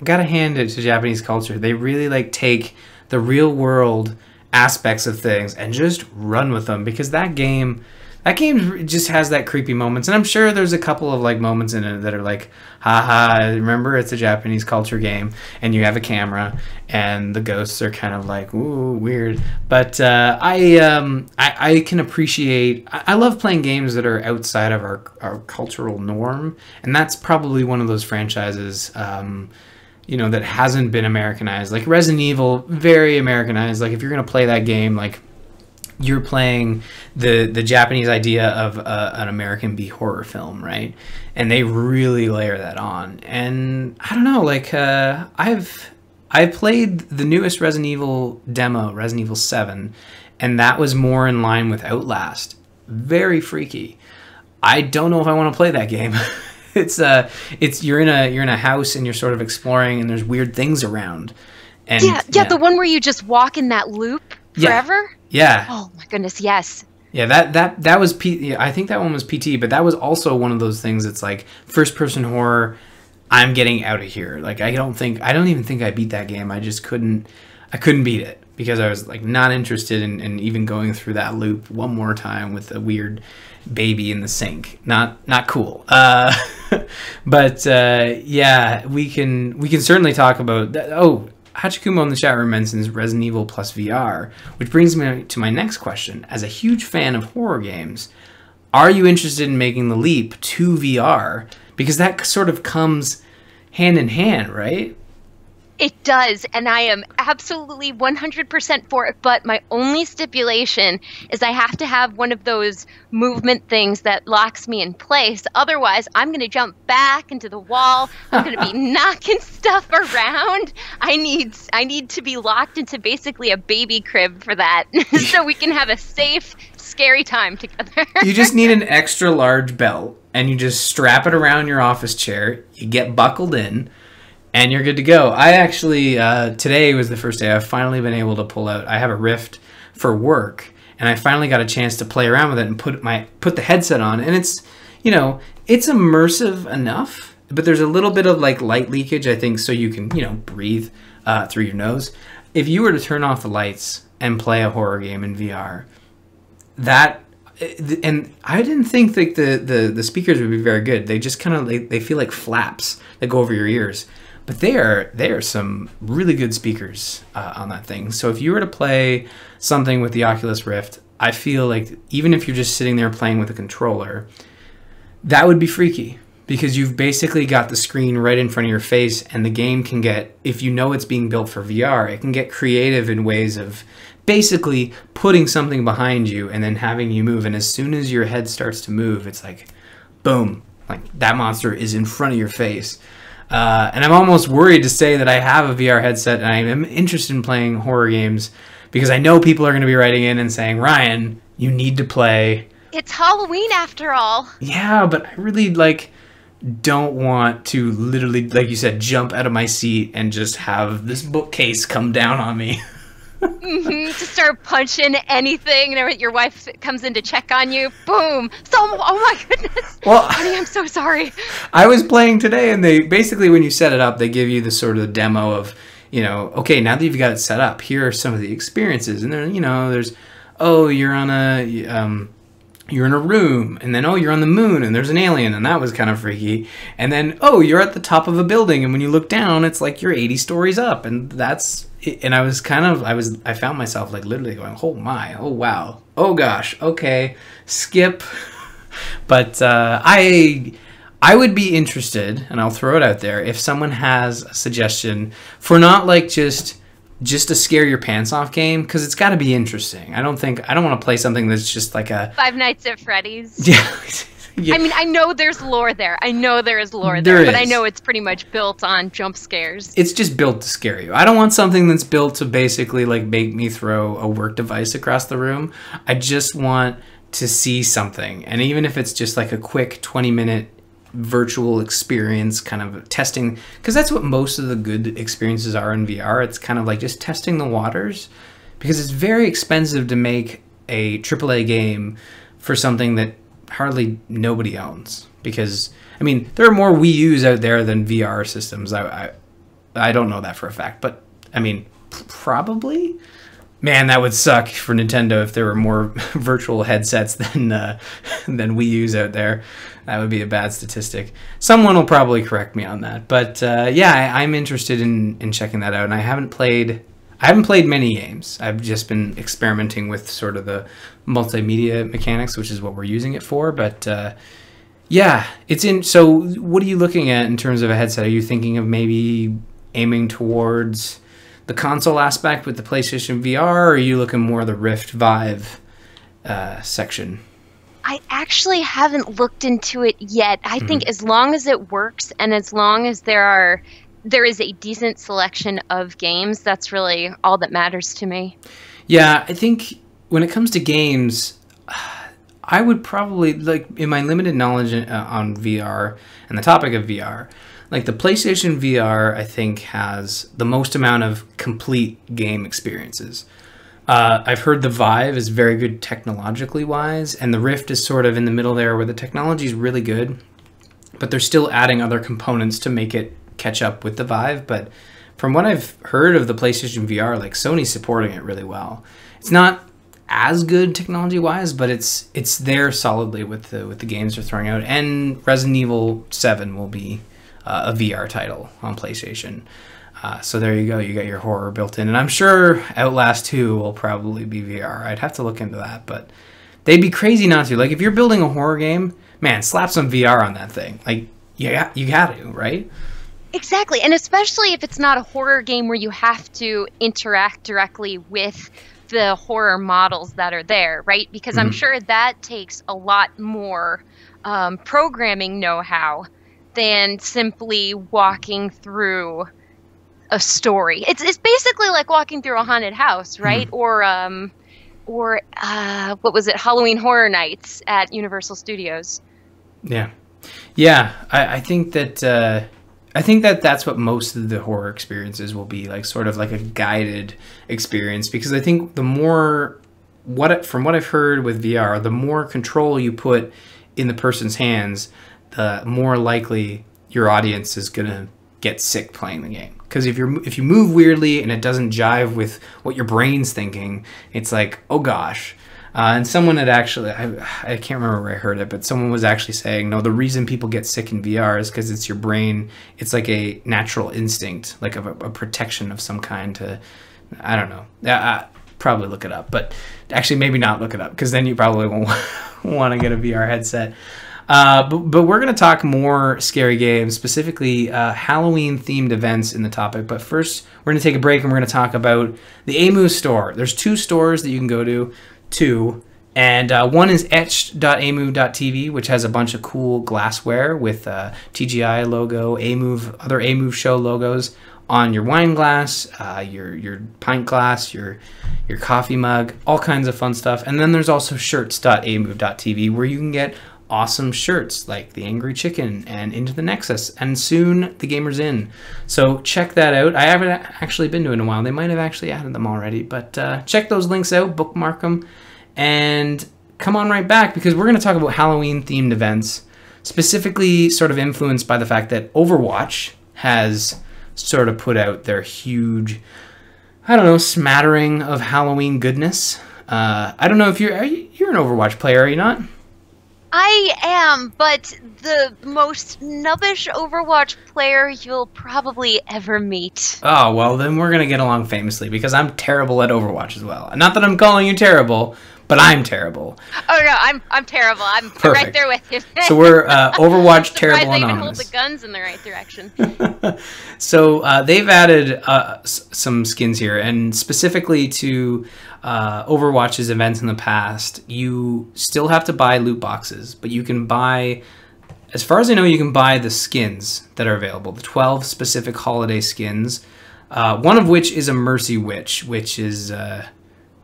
gotta hand it to Japanese culture. They really like take the real world aspects of things and just run with them, because that game just has that creepy moments, and I'm sure there's a couple of like moments in it that are like, haha, remember it's a Japanese culture game and you have a camera and the ghosts are kind of like, ooh, weird. But I can appreciate, I love playing games that are outside of our cultural norm, and that's probably one of those franchises that hasn't been Americanized. Like Resident Evil, very Americanized. Like if you're going to play that game, like you're playing the Japanese idea of an American B horror film, right? And they really layer that on. And I don't know, like I played the newest Resident Evil demo, Resident Evil 7, and that was more in line with Outlast. Very freaky. I don't know if I want to play that game. It's you're in a house and you're sort of exploring and there's weird things around. And yeah, the one where you just walk in that loop forever. Yeah. Oh my goodness, yes. Yeah, that was PT. I think that one was PT, but that was also one of those things that's like first person horror. I'm getting out of here. Like I don't even think I beat that game. I just couldn't beat it because I was like not interested in even going through that loop one more time with a weird baby in the sink. Not cool. But yeah, we can certainly talk about that. Oh, Hachikumo in the chat room mentions Resident Evil plus VR, which brings me to my next question. As a huge fan of horror games, are you interested in making the leap to VR? Because that sort of comes hand in hand, right? It does, and I am absolutely 100% for it, but my only stipulation is I have to have one of those movement things that locks me in place. Otherwise, I'm going to jump back into the wall. I'm going to be knocking stuff around. I need to be locked into basically a baby crib for that so we can have a safe, scary time together. You just need an extra large belt, and you just strap it around your office chair. You get buckled in. And you're good to go. I actually, today was the first day I've finally been able to pull out. I have a Rift for work, and I finally got a chance to play around with it and put the headset on. And it's, it's immersive enough, but there's a little bit of like light leakage, I think, so you can, breathe through your nose. If you were to turn off the lights and play a horror game in VR, and I didn't think that the speakers would be very good. They just kind of, they feel like flaps that go over your ears. But they are some really good speakers on that thing. So if you were to play something with the Oculus Rift, I feel like even if you're just sitting there playing with a controller, that would be freaky, because you've basically got the screen right in front of your face, and the game can get, if you know it's being built for VR, it can get creative in ways of basically putting something behind you and then having you move. And as soon as your head starts to move, it's like, boom, like that monster is in front of your face. And I'm almost worried to say that I have a VR headset and I am interested in playing horror games, because I know people are going to be writing in and saying, Ryan, you need to play. It's Halloween after all. Yeah, but I really don't want to literally, like you said, jump out of my seat and just have this bookcase come down on me. Just start punching anything, and your wife comes in to check on you. Boom! So, oh my goodness! Well, honey, I'm so sorry. I was playing today, and they basically, when you set it up, they give you the sort of demo of, okay, now that you've got it set up, here are some of the experiences, and then there's, oh, you're in a room, and then, oh, you're on the moon, and there's an alien, and that was kind of freaky. And then, oh, you're at the top of a building, and when you look down, it's like you're 80 stories up, and that's. And I was kind of, I found myself like literally going, oh my, oh wow, oh gosh, okay, skip. But I would be interested, and I'll throw it out there, if someone has a suggestion for not like just a scare your pants off game, because it's got to be interesting. I don't want to play something that's just like a Five Nights at Freddy's. Yeah. Yeah. I mean, I know there's lore there. But I know it's pretty much built on jump scares. It's just built to scare you. I don't want something that's built to basically like make me throw a work device across the room. I just want to see something. And even if it's just like a quick 20-minute virtual experience, kind of testing, because that's what most of the good experiences are in VR. It's kind of like just testing the waters, because it's very expensive to make a AAA game for something that hardly nobody owns, because I mean, there are more Wii U's out there than VR systems. I don't know that for a fact, but I mean, probably. Man, that would suck for Nintendo if there were more virtual headsets than Wii U's out there. That would be a bad statistic. Someone will probably correct me on that, but yeah, I'm interested in checking that out. And I haven't played many games. I've just been experimenting with sort of the multimedia mechanics, which is what we're using it for. But yeah, it's in. So, what are you looking at in terms of a headset? Are you thinking of maybe aiming towards the console aspect with the PlayStation VR, or are you looking more the Rift Vive section? I actually haven't looked into it yet. I think as long as it works and as long as there is a decent selection of games, that's really all that matters to me. Yeah, I think when it comes to games, I would probably, like, in my limited knowledge on VR and the topic of VR, like the PlayStation VR, I think, has the most amount of complete game experiences. I've heard the Vive is very good technologically wise, and the Rift is sort of in the middle there where the technology is really good, but they're still adding other components to make it catch up with the Vive. But from what I've heard of the PlayStation VR, like, Sony's supporting it really well. It's not as good technology wise, but it's there solidly with the games they're throwing out. And Resident Evil 7 will be a VR title on PlayStation. So there you go, you got your horror built in. And I'm sure Outlast 2 will probably be VR. I'd have to look into that, but they'd be crazy not to. Like, if you're building a horror game, man, slap some VR on that thing. Like, yeah, you got to, right? Exactly, and especially if it's not a horror game where you have to interact directly with the horror models that are there, right? Because I'm sure that takes a lot more programming know-how than simply walking through a story. It's basically like walking through a haunted house, right? Or what was it? Halloween Horror Nights at Universal Studios. Yeah. Yeah. I think that that's what most of the horror experiences will be like, sort of like a guided experience, because I think the more, from what I've heard with VR, the more control you put in the person's hands, more likely your audience is gonna get sick playing the game. Because if you move weirdly and it doesn't jive with what your brain's thinking, it's like, oh gosh. And someone had actually, I can't remember where I heard it, but someone was actually saying, no, the reason people get sick in VR is because it's your brain. It's like a natural instinct, like a protection of some kind to, I don't know. I probably look it up, but actually maybe not look it up, because then you probably won't want to get a VR headset. But we're going to talk more scary games, specifically Halloween-themed events in the topic. But first, we're going to take a break, and we're going to talk about the Amu store. There's two stores that you can go to, and one is etched.amu.tv, which has a bunch of cool glassware with TGI logo, Amu, other Amu show logos on your wine glass, your pint glass, your coffee mug, all kinds of fun stuff. And then there's also shirts.amu.tv, where you can get awesome shirts like the Angry Chicken and Into the Nexus, and soon the Gamers Inn. So check that out. I haven't actually been to it in a while. They might have actually added them already, but check those links out, bookmark them, and come on right back, because we're going to talk about Halloween-themed events, specifically sort of influenced by the fact that Overwatch has sort of put out their huge, I don't know, smattering of Halloween goodness. I don't know if you're an Overwatch player, are you not? I am, but the most nubbish Overwatch player you'll probably ever meet. Oh, well, then we're going to get along famously, because I'm terrible at Overwatch as well. Not that I'm calling you terrible, but I'm terrible. Oh, no, I'm terrible. I'm right there with you. So we're Overwatch Terrible Anonymous. I even hold the guns in the right direction. So they've added some skins here, and specifically to Overwatch's events in the past, you still have to buy loot boxes, but you can buy, as far as I know, you can buy the skins that are available, the 12 specific holiday skins, one of which is a Mercy Witch, which is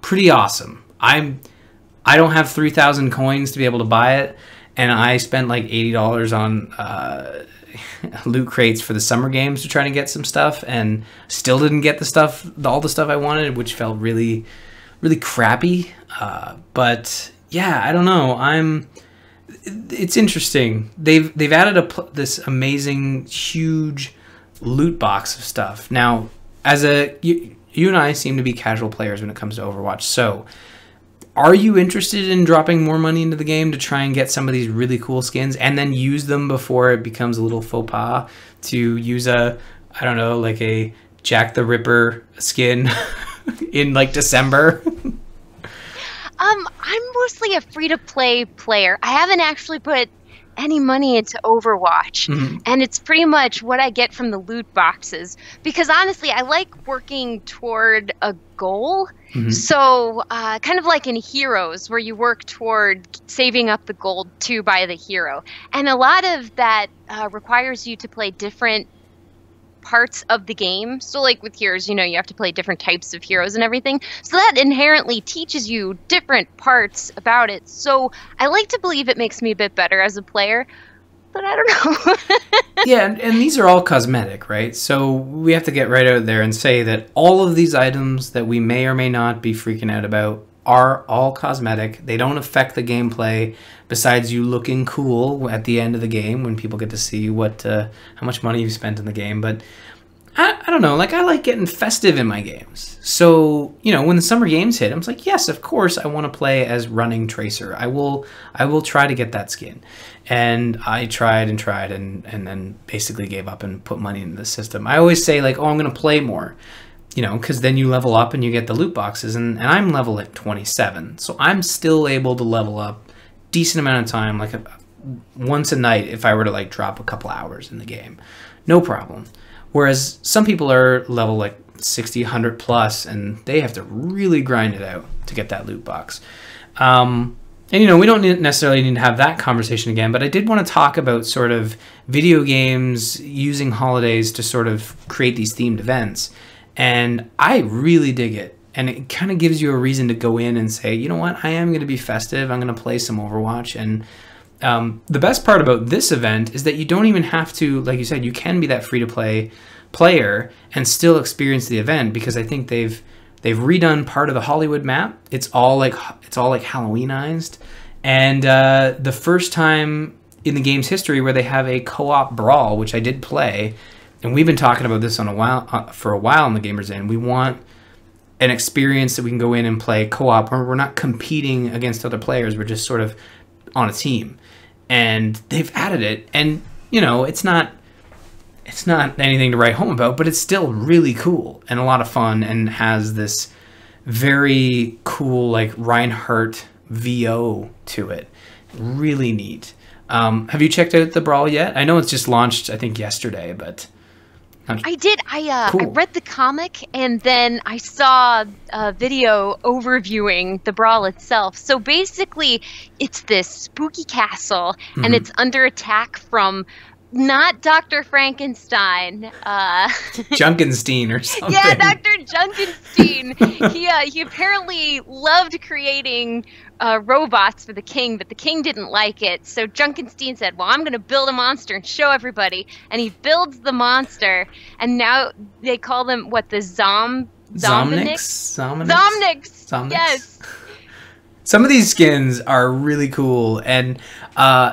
pretty awesome. I don't have 3,000 coins to be able to buy it, and I spent like $80 on loot crates for the summer games to try to get some stuff, and still didn't get the stuff, all the stuff I wanted, which felt really, really crappy. But yeah, I don't know. it's interesting. They've added this amazing huge loot box of stuff. Now, as you and I seem to be casual players when it comes to Overwatch. So, are you interested in dropping more money into the game to try and get some of these really cool skins and then use them before it becomes a little faux pas to use a, I don't know, like a Jack the Ripper skin in like December? I'm mostly a free-to-play player. I haven't actually put any money into Overwatch. Mm-hmm. And it's pretty much what I get from the loot boxes. Because honestly, I like working toward a goal. Mm-hmm. So kind of like in Heroes, where you work toward saving up the gold to buy the hero. And a lot of that requires you to play different parts of the game. So like with Heroes, you know, you have to play different types of heroes and everything. So that inherently teaches you different parts about it. So I like to believe it makes me a bit better as a player, but I don't know. Yeah, and these are all cosmetic, right? So we have to get right out there and say that all of these items that we may or may not be freaking out about are all cosmetic. They don't affect the gameplay besides you looking cool at the end of the game when people get to see what how much money you've spent in the game. But I don't know, like, I like getting festive in my games. So, you know, when the summer games hit, I'm like, yes, of course I want to play as Running Tracer. I will try to get that skin. And I tried and then basically gave up and put money into the system. I always say, like, oh, I'm going to play more. You know, because then you level up and you get the loot boxes, and I'm level at 27, so I'm still able to level up decent amount of time, like once a night if I were to like drop a couple hours in the game, no problem. Whereas some people are level like 60, 100 plus, and they have to really grind it out to get that loot box. And, you know, we don't necessarily need to have that conversation again, but I did want to talk about sort of video games using holidays to sort of create these themed events. And I really dig it. And it kind of gives you a reason to go in and say, you know what, I am going to be festive. I'm going to play some Overwatch. And the best part about this event is that you don't even have to, like you said, you can be that free-to-play player and still experience the event, because I think they've redone part of the Hollywood map. It's all like Halloweenized. And the first time in the game's history where they have a co-op brawl, which I did play. And we've been talking about this for a while in the Gamers Inn. We want an experience that we can go in and play co-op, where we're not competing against other players. We're just sort of on a team. And they've added it. And, you know, it's not anything to write home about, but it's still really cool and a lot of fun, and has this very cool, like, Reinhardt VO to it. Really neat. Have you checked out the brawl yet? I know it's just launched, I think, yesterday, but... I did. I read the comic, and then I saw a video overviewing the brawl itself. So basically, it's this spooky castle, mm-hmm. and it's under attack from not Dr. Frankenstein. Junkenstein or something. Yeah, Dr. Junkenstein. He apparently loved creating robots for the king, but the king didn't like it. So Junkenstein said, well, I'm going to build a monster and show everybody. And he builds the monster. And now they call them, what, the Zomnics? Yes. Some of these skins are really cool. And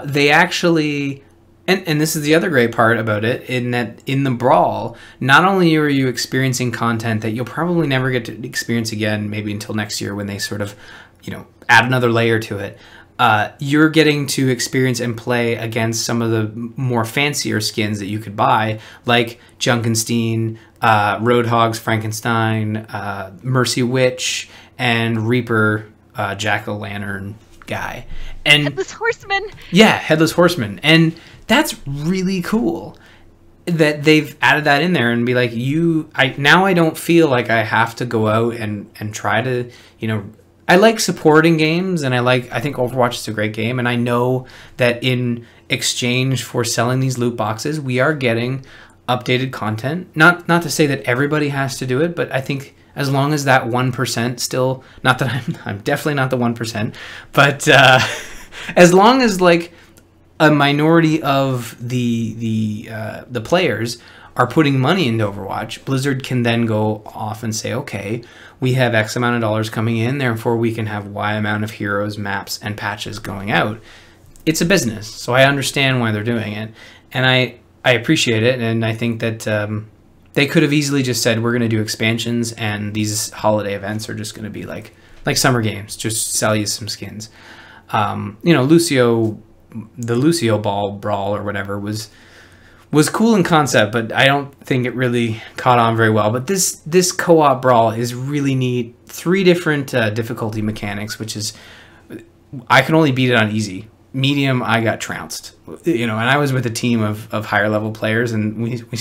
they actually... And this is the other great part about it, in that in the brawl, not only are you experiencing content that you'll probably never get to experience again, maybe until next year when they sort of, you know, add another layer to it, you're getting to experience and play against some of the more fancier skins that you could buy, like Junkenstein, Roadhog's Frankenstein, Mercy Witch, and Reaper Jack-o'-lantern guy. And Headless Horseman. Yeah, Headless Horseman. And that's really cool that they've added that in there and be like, now I don't feel like I have to go out and try to, you know, I like supporting games, and I think Overwatch is a great game, and I know that in exchange for selling these loot boxes, we are getting updated content. Not to say that everybody has to do it, but I think as long as that 1% still, not that I'm definitely not the 1%, but as long as like a minority of the players are putting money into Overwatch, Blizzard can then go off and say, okay, we have X amount of dollars coming in, therefore we can have Y amount of heroes, maps, and patches going out. it's a business, so I understand why they're doing it, and I appreciate it, and I think that they could have easily just said, we're going to do expansions, and these holiday events are just going to be like summer games, just sell you some skins. You know, the Lucio Ball Brawl or whatever was cool in concept, but I don't think it really caught on very well. But this co-op brawl is really neat. 3 different difficulty mechanics, which is, I can only beat it on easy. Medium, I got trounced, you know, and I was with a team of higher level players, and we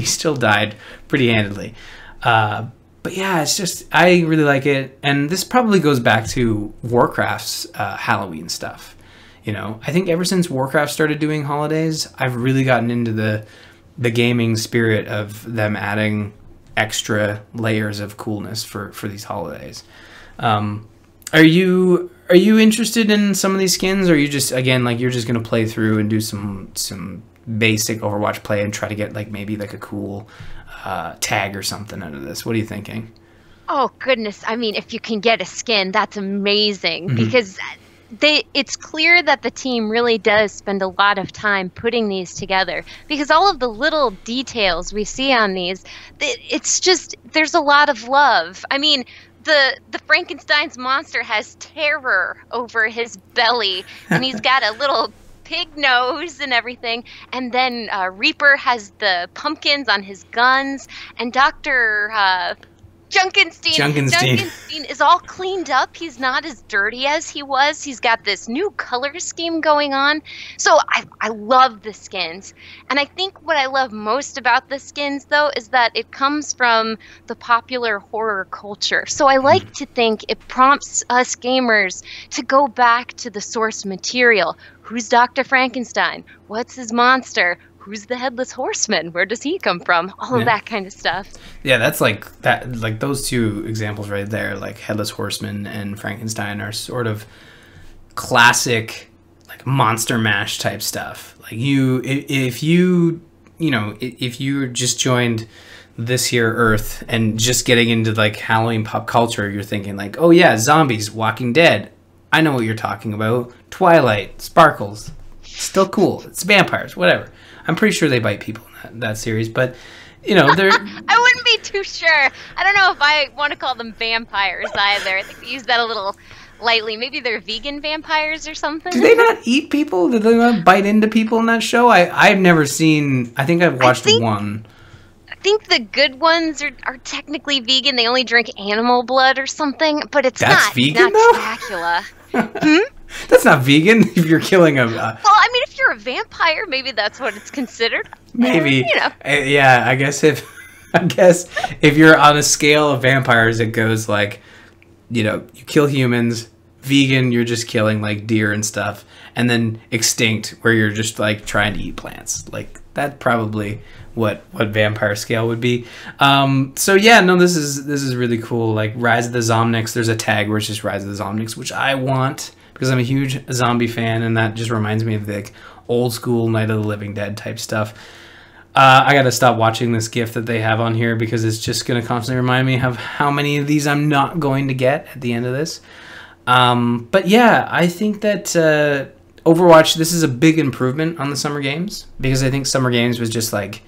still died pretty handedly. But yeah, it's just, I really like it, and this probably goes back to Warcraft's Halloween stuff. You know, I think ever since Warcraft started doing holidays, I've really gotten into the gaming spirit of them adding extra layers of coolness for these holidays. Are you interested in some of these skins, or are you just, again, like, you're just going to play through and do some basic Overwatch play and try to get, like, maybe, like, a cool tag or something out of this? What are you thinking? Oh, goodness. I mean, if you can get a skin, that's amazing, mm-hmm. because it's clear that the team really does spend a lot of time putting these together, because all of the little details we see on these, it's just, there's a lot of love. I mean, the Frankenstein's monster has terror over his belly, and he's got a little pig nose and everything. And then Reaper has the pumpkins on his guns, and Dr. Junkenstein is all cleaned up. He's not as dirty as he was. He's got this new color scheme going on. So I love the skins. And I think what I love most about the skins, though, is that it comes from the popular horror culture. So I like to think it prompts us gamers to go back to the source material. Who's Dr. Frankenstein? What's his monster? Who's the Headless Horseman? Where does he come from? All of that kind of stuff. Yeah, that's like that. Like those two examples right there, like Headless Horseman and Frankenstein, are sort of classic, like Monster Mash type stuff. Like if you just joined this here Earth and just getting into like Halloween pop culture, you're thinking like, oh yeah, zombies, Walking Dead. I know what you're talking about. Twilight, Sparkles, still cool. It's vampires, whatever. I'm pretty sure they bite people in that series, but, you know, they're... I wouldn't be too sure. I don't know if I want to call them vampires either. I think they use that a little lightly. Maybe they're vegan vampires or something. Do they not eat people? Do they not bite into people in that show? I've never seen... I think I've watched one. I think the good ones are technically vegan. They only drink animal blood or something, but it's not vegan, though? Dracula. Hmm? That's not vegan if you're killing a... Well, I mean, if you're a vampire, maybe that's what it's considered. Maybe. You know. Yeah, I guess if you're on a scale of vampires, it goes like, you know, you kill humans, vegan, you're just killing like deer and stuff, and then extinct, where you're just like trying to eat plants. Like, that's probably what vampire scale would be. So yeah, no, this is really cool. Like Rise of the Zomnics, there's a tag where it's just Rise of the Zomnics, which I want, because I'm a huge zombie fan, and that just reminds me of the like, old school Night of the Living Dead type stuff. I gotta stop watching this GIF that they have on here, because it's just gonna constantly remind me of how many of these I'm not going to get at the end of this. But yeah, I think that Overwatch, this is a big improvement on the Summer Games, because I think Summer Games was just like,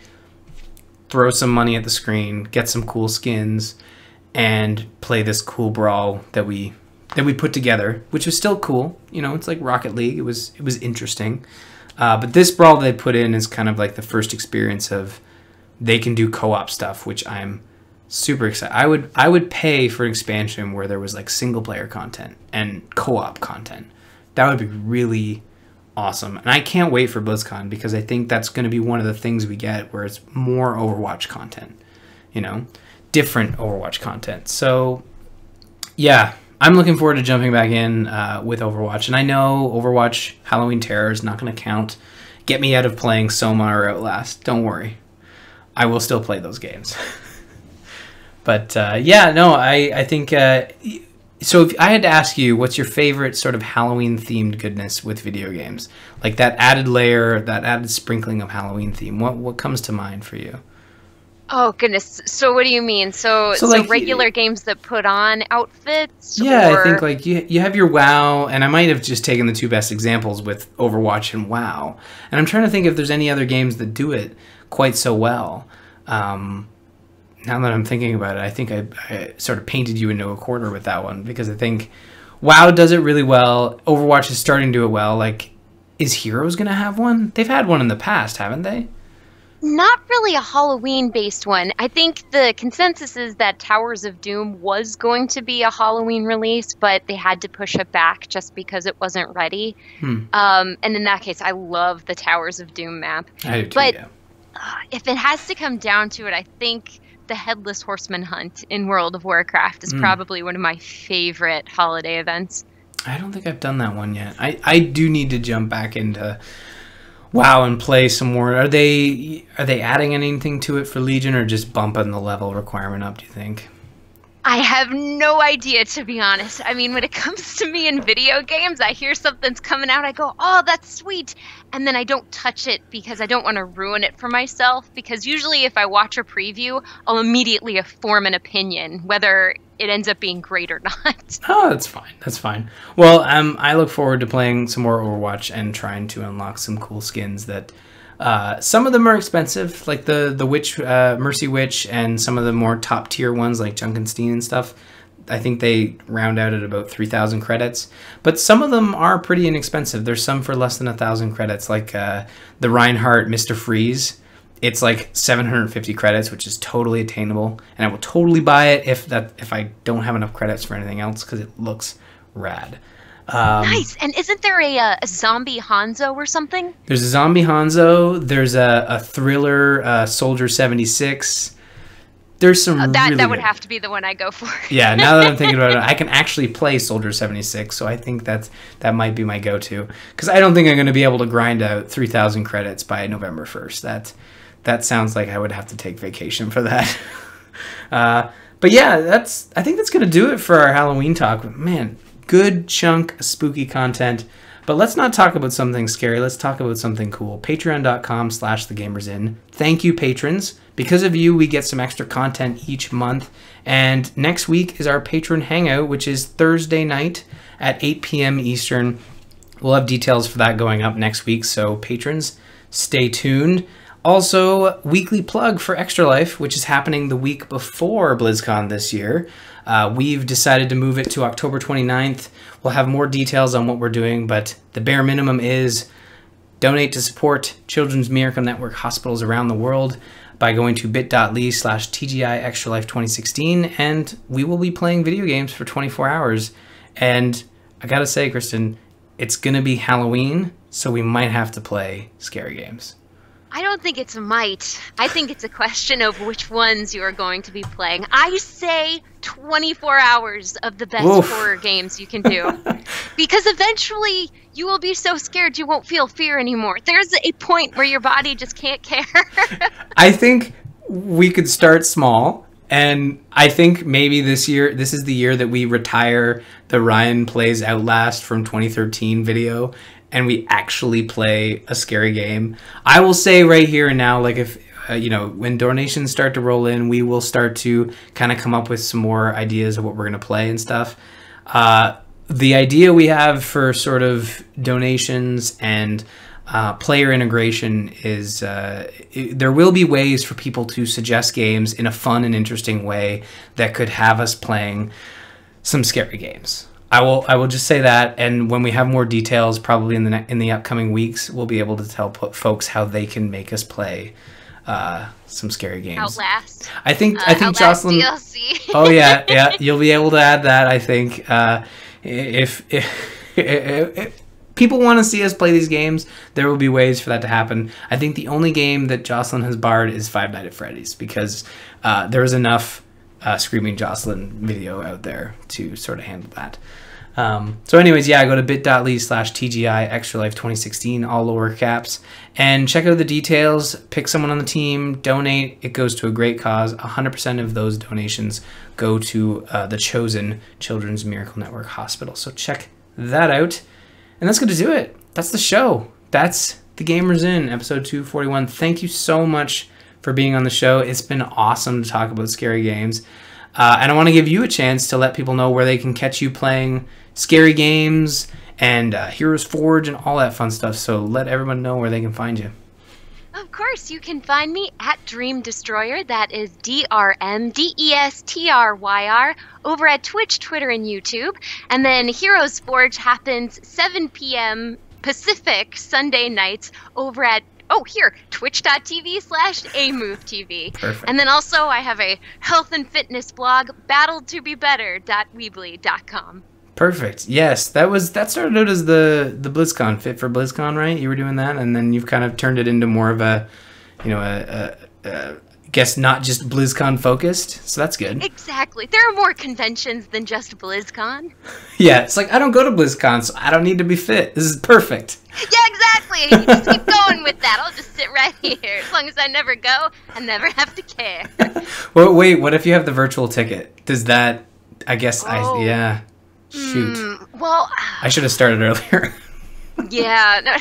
throw some money at the screen, get some cool skins, and play this cool brawl that we put together, which was still cool. You know, it's like Rocket League. It was interesting. But this brawl they put in is kind of like the first experience of they can do co-op stuff, which I'm super excited. I would pay for an expansion where there was like single player content and co-op content. That would be really awesome. And I can't wait for BlizzCon, because I think that's going to be one of the things we get where it's more Overwatch content, you know, different Overwatch content. So yeah, I'm looking forward to jumping back in with Overwatch. And I know Overwatch Halloween Terror is not going to count. Get me out of playing Soma or Outlast. Don't worry. I will still play those games. But yeah, no, I think... so if I had to ask you, what's your favorite sort of Halloween-themed goodness with video games? Like that added layer, that added sprinkling of Halloween theme. What comes to mind for you? Oh, goodness. So what do you mean? So like, regular games that put on outfits? Yeah, or... I think like you have your WoW, and I might have just taken the two best examples with Overwatch and WoW. And I'm trying to think if there's any other games that do it quite so well. Now that I'm thinking about it, I think I sort of painted you into a corner with that one, because I think WoW does it really well. Overwatch is starting to do it well. Like, is Heroes going to have one? They've had one in the past, haven't they? Not really a Halloween-based one. I think the consensus is that Towers of Doom was going to be a Halloween release, but they had to push it back just because it wasn't ready. And in that case, I love the Towers of Doom map. I do too, but yeah. If it has to come down to it, I think the Headless Horseman hunt in World of Warcraft is probably one of my favorite holiday events. I don't think I've done that one yet. I do need to jump back into WoW and play some more. Are they adding anything to it for Legion, or just bumping the level requirement up, do you think? I have no idea, to be honest. I mean, when it comes to me in video games, I hear something's coming out, I go, oh, that's sweet. And then I don't touch it because I don't want to ruin it for myself. Because usually if I watch a preview, I'll immediately form an opinion, whether it ends up being great or not. Oh, that's fine. That's fine. Well, I look forward to playing some more Overwatch and trying to unlock some cool skins that... some of them are expensive, like the Witch, Mercy Witch, and some of the more top tier ones like Junkenstein and stuff. I think they round out at about 3,000 credits, but some of them are pretty inexpensive. There's some for less than 1,000 credits, like the Reinhardt Mr. Freeze. It's like 750 credits, which is totally attainable, and I will totally buy it if I don't have enough credits for anything else, because it looks rad. Nice. And isn't there a zombie Hanzo or something? There's a zombie Hanzo. There's a thriller Soldier 76. There's some that would have to be the one I go for. Yeah, now that I'm thinking about it, I can actually play Soldier 76, so I think that might be my go-to, because I don't think I'm going to be able to grind out 3,000 credits by November 1st. That sounds like I would have to take vacation for that. But yeah, I think that's going to do it for our Halloween talk. Man. Good chunk of spooky content, but let's not talk about something scary. Let's talk about something cool. Patreon.com/thegamersin. Thank you, patrons. Because of you, we get some extra content each month. And next week is our patron hangout, which is Thursday night at 8 p.m. Eastern. We'll have details for that going up next week. So patrons, stay tuned. Also, weekly plug for Extra Life, which is happening the week before BlizzCon this year. We've decided to move it to October 29th. We'll have more details on what we're doing, but the bare minimum is donate to support Children's Miracle Network hospitals around the world by going to bit.ly/TGI Extra Life 2016, and we will be playing video games for 24 hours. And I gotta say, Kristen, it's gonna be Halloween, so we might have to play scary games. I don't think it's a might. I think it's a question of which ones you are going to be playing. I say 24 hours of the best horror games you can do. Because eventually you will be so scared you won't feel fear anymore. There's a point where your body just can't care. I think we could start small. And I think maybe this year, this is the year that we retire the Ryan Plays Outlast from 2013 video, and we actually play a scary game. I will say right here and now, like, if, you know, when donations start to roll in, we will start to kind of come up with some more ideas of what we're going to play and stuff. The idea we have for sort of donations and player integration is there will be ways for people to suggest games in a fun and interesting way that could have us playing some scary games. I will just say that, and when we have more details, probably in the upcoming weeks, we'll be able to tell folks how they can make us play some scary games. Outlast. I think Outlast Jocelyn. DLC. Oh yeah, you'll be able to add that. I think if people want to see us play these games, there will be ways for that to happen. I think the only game that Jocelyn has barred is Five Nights at Freddy's, because there is enough Screaming Jocelyn video out there to sort of handle that. So anyways, yeah, go to bit.ly/TGI Extra Life 2016, all lower caps, and check out the details. Pick someone on the team, donate. It goes to a great cause. 100% of those donations go to the chosen Children's Miracle Network hospital. So check that out. And that's going to do it. That's the show. That's The Gamers In, episode 241. Thank you so much for being on the show. It's been awesome to talk about scary games. And I want to give you a chance to let people know where they can catch you playing scary games and Heroes Forge and all that fun stuff. So let everyone know where they can find you. Of course, you can find me at Dream Destroyer. That is DRMDESTRYR over at Twitch, Twitter, and YouTube. And then Heroes Forge happens 7 p.m. Pacific Sunday nights over at twitch.tv/amovetv. Perfect. And then also I have a health and fitness blog, battletobebetter.weebly.com. Perfect. Yes, that started out as the BlizzCon, Fit for BlizzCon, right? You were doing that, and then you've kind of turned it into more of a, you know, I guess not just BlizzCon focused, so that's good. Exactly. There are more conventions than just BlizzCon. Yeah, it's like, I don't go to BlizzCon, so I don't need to be fit. This is perfect. Yeah, exactly. You just keep going with that. I'll just sit right here. As long as I never go, I never have to care. Well, wait, what if you have the virtual ticket? Does that, I guess, oh. Yeah. Shoot. Well, I should have started earlier. Yeah. No.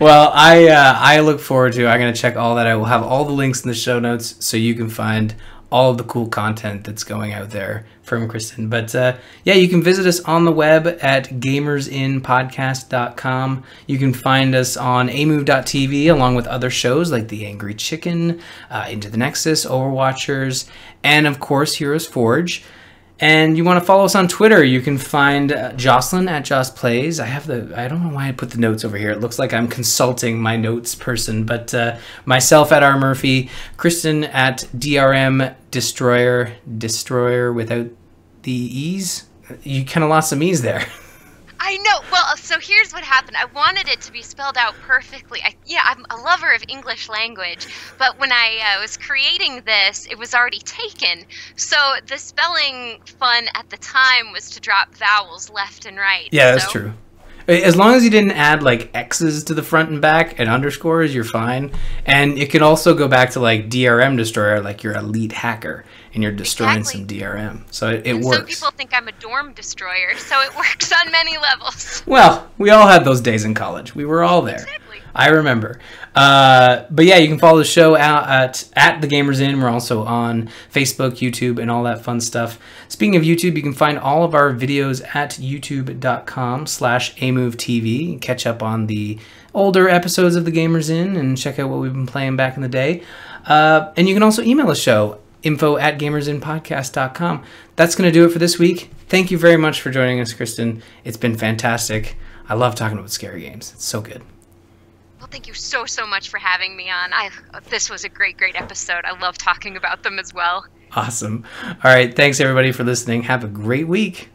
Well, I look forward to it. I'm going to check all that. I will have all the links in the show notes so you can find all of the cool content that's going out there from Kristen. But yeah, you can visit us on the web at gamersinpodcast.com. You can find us on amove.tv along with other shows like The Angry Chicken, Into the Nexus, Overwatchers, and of course Heroes Forge. And you want to follow us on Twitter, you can find Jocelyn at JossPlays. I don't know why I put the notes over here. It looks like I'm consulting my notes person. But myself at R. Murphy, Kristen at DRM Destroyer. Destroyer without the E's? You kind of lost some E's there. I know. Well, so here's what happened. I wanted it to be spelled out perfectly. I'm a lover of English language, but when I was creating this, it was already taken. So the spelling fun at the time was to drop vowels left and right. Yeah, that's true. As long as you didn't add like X's to the front and back and underscores, you're fine. And it can also go back to like DRM Destroyer, like you're elite hacker. And you're destroying exactly. Some DRM. So it works. Some people think I'm a dorm destroyer, so it works on many levels. Well, we all had those days in college. We were all there. Exactly. I remember. But yeah, you can follow the show out at The Gamers Inn. We're also on Facebook, YouTube, and all that fun stuff. Speaking of YouTube, you can find all of our videos at youtube.com/amovetv. Catch up on the older episodes of The Gamers Inn and check out what we've been playing back in the day. And you can also email the show. info@gamersinpodcast.com. That's going to do it for this week. Thank you very much for joining us, Kristen. It's been fantastic. I love talking about scary games. It's so good. Well, thank you so much for having me on. This was a great episode. I love talking about them as well. Awesome. All right. Thanks, everybody, for listening. Have a great week.